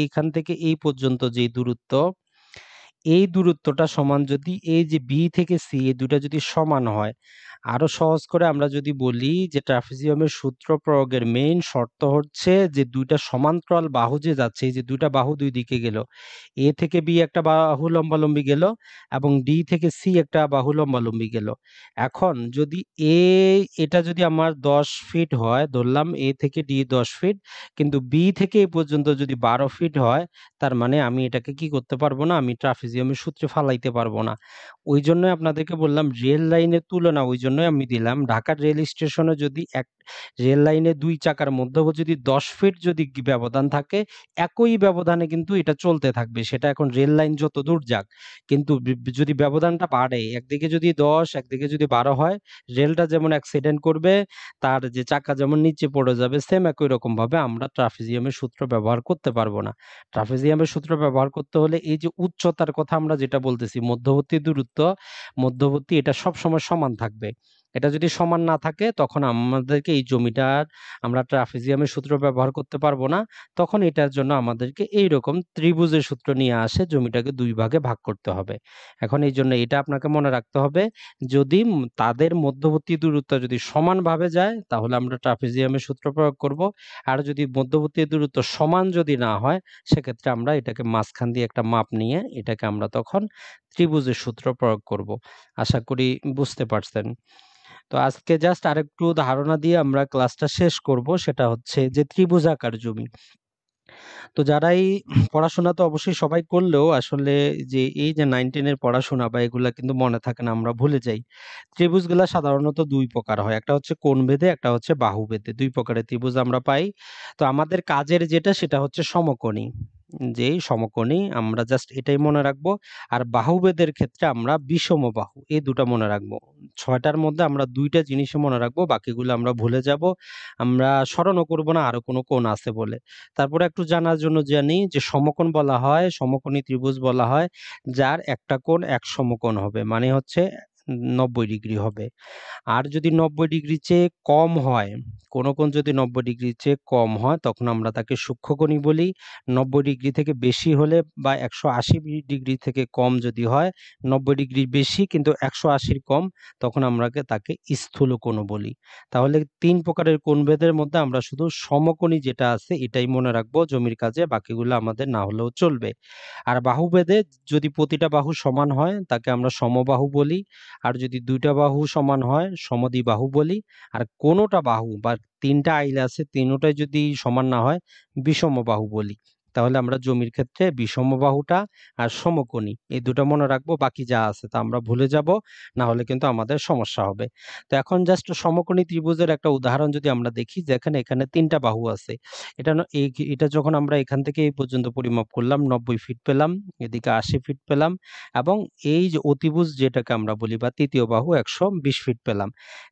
এইখান থেকে এই পর্যন্ত যে দূরত্ব, এই দূরত্বটা সমান, যদি এই যে বি থেকে সি এই দুটা যদি সমান হয়। আরো সহজ করে আমরা যদি বলি যে ট্রাফিজিয়ামের সূত্র প্রয়োগের মেইন শর্ত হচ্ছে যে দুইটা সমান্তরাল বাহু যে যাচ্ছে, এই যে দুইটা বাহু দুই দিকে গেল, এ থেকে বি একটা বাহু লম্বালম্বি গেল এবং ডি থেকে সি একটা বাহু লম্বালম্বি গেল। এখন যদি এটা যদি আমার 10 ফিট হয়, ধরলাম এ থেকে ডি 10 ফিট, কিন্তু বি থেকে এই পর্যন্ত যদি 12 ফিট হয়, তার মানে আমি এটাকে কি করতে পারবো না, আমি ট্রাফিজিয়ামের সূত্রে ফালাইতে পারবো না। ওই জন্য আপনাদেরকে বললাম রেল লাইনের তুলনা, ওই জন্য আমি দিলাম ঢাকার রেল স্টেশনে যদি এক রেল লাইনে দুই চাকার মধ্যে যদি 10 ফিট যদি ব্যবধান থাকে, একই ব্যবধানে কিন্তু এটা চলতে থাকবে। সেটা এখন রেল লাইন যত দূর যাক, কিন্তু যদি ব্যবধানটা বাড়ে, একদিকে যদি 10 একদিকে যদি 12 হয়, রেলটা যেমন অ্যাক্সিডেন্ট করবে, তার যে চাকা যেমন নিচে পড়ে যাবে, সেম একই রকম ভাবে আমরা ট্রাফিজিয়ামের সূত্র ব্যবহার করতে পারবো না। ট্রাফিজিয়ামের সূত্র ব্যবহার করতে হলে এই যে উচ্চতার কথা আমরা যেটা বলতেছি, মধ্যবর্তী দূরত্ব, মধ্যবর্তী এটা সব সময় সমান থাকবে। এটা যদি সমান না থাকে, তখন আমাদেরকে এই জমিটার আমরা ট্রাফিজিয়ামের সূত্র ব্যবহার করতে পারবো না। তখন এটার জন্য আমাদেরকে এই রকম ত্রিভুজের সূত্র নিয়ে আসে, জমিটাকে দুই ভাগে ভাগ করতে হবে। এখন এই জন্য এটা আপনাকে মনে রাখতে হবে, যদি তাদের মধ্যবর্তী দূরত্ব যদি সমানভাবে যায়, তাহলে আমরা ট্রাফিজিয়ামের সূত্র প্রয়োগ করব। আর যদি মধ্যবর্তী দূরত্ব সমান যদি না হয়, সেক্ষেত্রে আমরা এটাকে মাঝখান দিয়ে একটা মাপ নিয়ে এটাকে আমরা তখন ত্রিভুজের সূত্র প্রয়োগ করব। আশা করি বুঝতে পারছেন। তো আজকে জাস্ট আরেকটু ধারণা দিয়ে আমরা ক্লাসটা শেষ করব, সেটা হচ্ছে যে ত্রিভুজাকার জমি। তো যারাই পড়াশোনা তো অবশ্যই সবাই করলেও আসলে যে এই যে 9-10-এর পড়াশোনা বা এগুলা কিন্তু মনে থাকে না, আমরা ভুলে যাই। ত্রিভুজগুলা সাধারণত দুই প্রকার হয়, একটা হচ্ছে কোণ ভেদে, একটা হচ্ছে বাহু ভেদে, দুই প্রকারের ত্রিভুজ আমরা পাই। তো আমাদের কাজের যেটা, সেটা হচ্ছে সমকোণী, যে সমকোণী আমরা জাস্ট এটাই মনে রাখবো। আর বাহুভেদের ক্ষেত্রে আমরা বিষম বাহু, এই দুটা মনে রাখবো। 6টার মধ্যে আমরা 2টা জিনিসই মনে রাখবো, বাকিগুলো আমরা ভুলে যাব, আমরা স্মরণও করব না আরো কোনো কোণ আছে বলে। তারপরে একটু জানার জন্য জানি যে সমকোণ বলা হয়, সমকোণী ত্রিভুজ বলা হয় যার একটা কোণ এক সমকোণ হবে, মানে হচ্ছে 90 ডিগ্রি হবে। আর যদি 90 ডিগ্রি চেয়ে কম হয়, কোন কোণ যদি 90 ডিগ্রি চেয়ে কম হয়, তখন আমরা তাকে সূক্ষ্মকোণী বলি। 90 ডিগ্রি থেকে বেশি হলে বা 180 ডিগ্রি থেকে কম যদি হয়, 90 ডিগ্রি বেশি কিন্তু 180-র কম, তখন আমরা তাকে স্থূলকোণ বলি। তাহলে 3 প্রকারের কোণভেদের মধ্যে আমরা শুধু সমকোণী যেটা আছে এটাই মনে রাখবো জমির কাজে, বাকিগুলো আমাদের না হলেও চলবে। আর বাহুভেদে যদি প্রতিটা বাহু সমান হয়, তাকে আমরা সমবাহু বলি। আর যদি 2টা বাহু সমান হয়, সমদ্বিবাহু বলি। আর কোনোটা বাহু বা 3টা আইল আছে, 3টাই যদি সমান না হয়, বিষম বাহু বলি। তাহলে আমরা জমির ক্ষেত্রে বিষম বাহুটা আর সমকোণী এই দুটো মনে রাখবো, বাকি যা আছে তা আমরা ভুলে যাব, না হলে কিন্তু আমাদের সমস্যা হবে। তো এখন জাস্ট সমকোণী ত্রিভুজের একটা উদাহরণ যদি আমরা দেখি, যেখানে এখানে 3টা বাহু আছে, এটা যখন আমরা এখান থেকে এই পর্যন্ত পরিমাপ করলাম, 90 ফিট পেলাম, এদিকে 80 ফিট পেলাম, এবং এই যে অতিভুজ যেটাকে আমরা বলি বা তৃতীয় বাহু 120 ফিট পেলাম।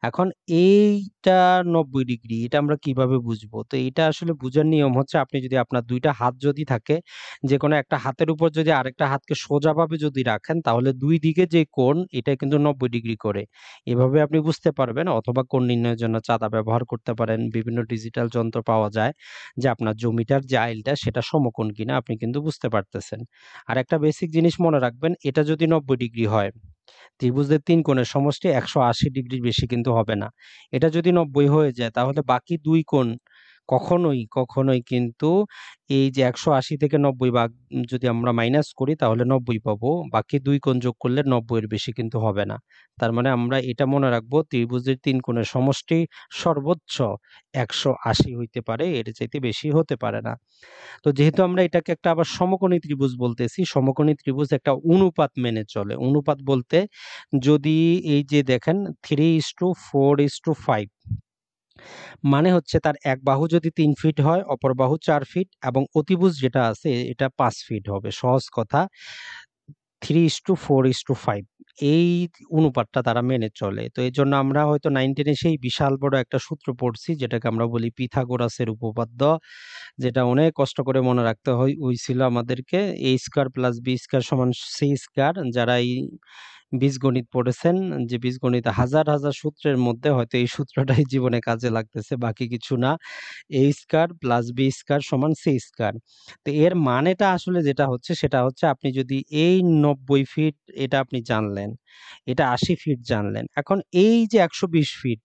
এখন এইটা 90 ডিগ্রি, এটা আমরা কিভাবে বুঝবো? তো এটা আসলে বোঝার নিয়ম হচ্ছে, আপনি যদি আপনার 2টা হাত যদি থাকে, যে কোনো একটা হাতের উপর যদি আরেকটা হাতকে সোজাভাবে যদি রাখেন, তাহলে দুই দিকে যে কোণ এটা কিন্তু 90 ডিগ্রি করে, এভাবে আপনি বুঝতে পারবেন। অথবা কোণ নির্ণয়ের জন্য চাঁদা ব্যবহার করতে পারেন, বিভিন্ন ডিজিটাল যন্ত্র পাওয়া যায়, যে আপনার জমিটার যে আইলটা সেটা সমকোণ কিনা আপনি কিন্তু বুঝতে পারতেছেন। আর একটা বেসিক জিনিস মনে রাখবেন, এটা যদি 90 ডিগ্রি হয়, ত্রিভুজের 3 কোণের সমষ্টি 180 ডিগ্রির বেশি কিন্তু হবে না। এটা যদি 90 হয়ে যায়, তাহলে বাকি 2 কোণ কখনোই কখনোই কিন্তু এই যে 180 থেকে 90 ভাগ যদি আমরা মাইনাস করি তাহলে 90 পাবো, বাকি দুই কোণ যোগ করলে 90 এর বেশি কিন্তু হবে না। তার মানে আমরা এটা মনে রাখবো ত্রিভুজের তিন কোণের সমষ্টি সর্বোচ্চ 180 হইতে পারে, এর চাইতে বেশি হতে পারে না। তো যেহেতু আমরা এটাকে একটা আবার সমকোণী ত্রিভুজ বলতেছি, সমকোণী ত্রিভুজ একটা অনুপাত মেনে চলে। অনুপাত বলতে যদি এই যে দেখেন 3:4:5 মানে হচ্ছে তার এক বাহু যদি 3 ফিট হয়, অপর বাহু 4 ফিট এবং অতিভুজ যেটা আছে এটা 5 ফিট হবে। সহজ কথা 3:4:5 এই অনুপাতটা তারা মেনে চলে। তো এই জন্য আমরা হয়তো 9-10-এ সেই বিশাল বড় একটা সূত্র পড়ছি যেটাকে আমরা বলি পিথাগোরাসের উপপাদ্য, যেটা অনেক কষ্ট করে মনে রাখতে হয় হয়েছিল আমাদেরকে। a² + b² = c²। যারা এই বীজগণিত পড়েছেন, যে বীজগণিত হাজার হাজার সূত্রের মধ্যে হয়তো এই সূত্রটাই জীবনে কাজে লাগতেছে, বাকি কিছু না। a² + b² = c²। তো এর মানেটা আসলে যেটা হচ্ছে সেটা হচ্ছে আপনি যদি এই 90 ফিট এটা আপনি জানলেন, এটা 80 ফিট জানলেন, এখন এই যে 120 ফিট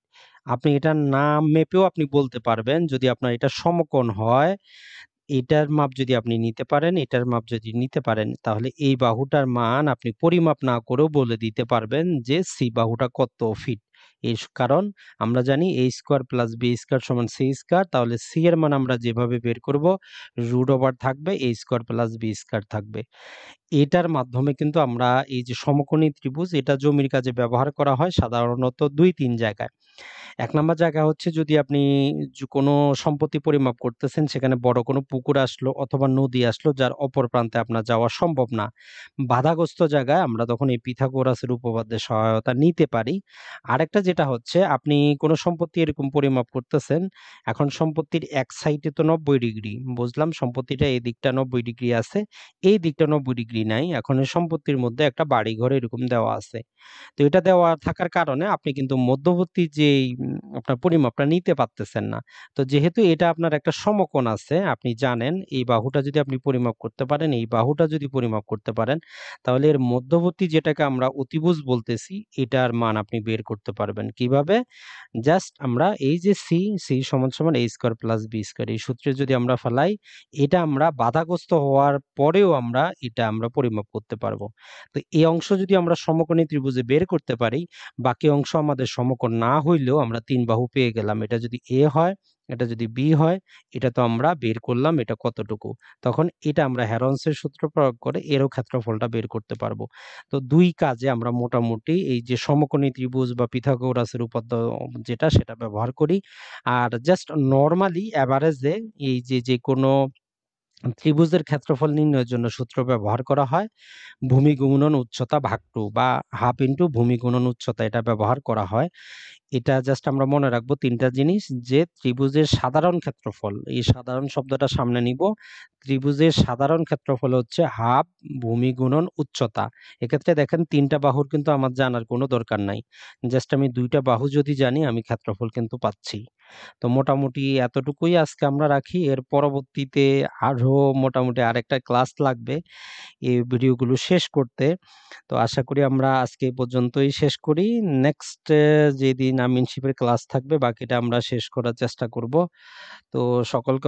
আপনি এটা না মেপেও আপনি বলতে পারবেন যদি আপনার এটা সমকোণ হয়। এটার মাপ যদি আপনি নিতে পারেন, এটার মাপ যদি নিতে পারেন, তাহলে এই বাহুটার মান আপনি পরিমাপ না করেও বলে দিতে পারবেন যে সি বাহুটা কত ফিট। এর কারণ আমরা জানি a² + b² = c², তাহলে সি এর মান আমরা যেভাবে বের করব √ থাকবে a² + b² থাকবে। এটার মাধ্যমে কিন্তু আমরা এই যে সমকোণী ত্রিভুজ এটা জমির কাজে ব্যবহার করা হয় সাধারণত 2-3 জায়গায়। এক নম্বর জায়গা হচ্ছে যদি আপনি কোনো সম্পত্তি পরিমাপ করতেছেন, সেখানে বড় কোনো পুকুর আসলো অথবা নদী আসলো যার অপর প্রান্তে আপনার যাওয়া সম্ভব না, বাধাগ্রস্ত জায়গায় আমরা তখন এই পিথাগোরাসের উপপাদ্যের সহায়তা নিতে পারি। আরেকটা যেটা হচ্ছে আপনি কোনো সম্পত্তি এরকম পরিমাপ করতেছেন, এখন সম্পত্তির এক সাইডে তো 90 ডিগ্রি, বুঝলাম সম্পত্তিটা এই দিকটা 90 ডিগ্রি আছে, এই দিকটা 90 ডিগ্রি নাই। এখন এই সম্পত্তির মধ্যে একটা বাড়ি ঘর এরকম দেওয়া আছে, তো এটা দেওয়া থাকার কারণে আপনি কিন্তু মধ্যবর্তী যে আপনার পরিমাপটা নিতে পারতেছেন না। তো যেহেতু এটা আপনার একটা সমকোণ আছে, আপনি জানেন এই বাহুটা যদি আপনি পরিমাপ করতে পারেন, এই বাহুটা যদি পরিমাপ করতে পারেন, তাহলে এর মধ্যবর্তী যেটাকে আমরা অতিভুজ বলতেছি এটার মান আপনি বের করতে পারবেন। কিভাবে? জাস্ট আমরা এই যে c = a² + b² এই সূত্রে যদি আমরা ফেলাই, এটা আমরা বাধাগ্রস্ত হওয়ার পরেও আমরা পরিমাপ করতে পারবো। তো এই অংশ যদি আমরা সমকোণী ত্রিভুজে বের করতে পারি, বাকি অংশ আমাদের সমকোণ না হইলেও আমরা তিন বাহু পেয়ে গেলাম। এটা যদি a হয়, এটা যদি b হয়, এটা তো আমরা বের করলাম এটা কতটুকু, তখন এটা আমরা হ্যারনসের সূত্র প্রয়োগ করে এরও ক্ষেত্রফলটা বের করতে পারবো। তো দুই কাজে আমরা মোটামুটি এই যে সমকোণী ত্রিভুজ বা পিথাগোরাসের উপপাদ্য যেটা সেটা ব্যবহার করি। আর জাস্ট নর্মালি অ্যাভারেজে এই যে যে কোনো ত্রিভুজের ক্ষেত্রফল নির্ণয়ের জন্য সূত্র ব্যবহার করা হয় ভূমি গুণন উচ্চতা ভাগ 2 বা ½ × ভূমি গুণন উচ্চতা, এটা ব্যবহার করা হয়। এটা জাস্ট আমরা মনে রাখবো তিনটা জিনিস, যে ত্রিভুজের সাধারণ ক্ষেত্রফল, এই সাধারণ শব্দটা সামনে নিব, ত্রিভুজের সাধারণ ক্ষেত্রফল হচ্ছে ½ ভূমি গুণন উচ্চতা। এক্ষেত্রে দেখেন তিনটা বাহুর কিন্তু আমার জানার কোনো দরকার নাই, জাস্ট আমি দুইটা বাহু যদি জানি আমি ক্ষেত্রফল কিন্তু পাচ্ছি। তো মোটামুটি এতটুকুই আজকে আমরা রাখি। এর পরবর্তীতে আরো মোটামুটি আরেকটা ক্লাস লাগবে এই ভিডিওগুলো শেষ করতে। তো আশা করি আমরা আজকে পর্যন্তই শেষ করি। নেক্সট যেদিন আমিনশিপের ক্লাস থাকবে বাকিটা আমরা শেষ করার চেষ্টা করব। তো সকলকে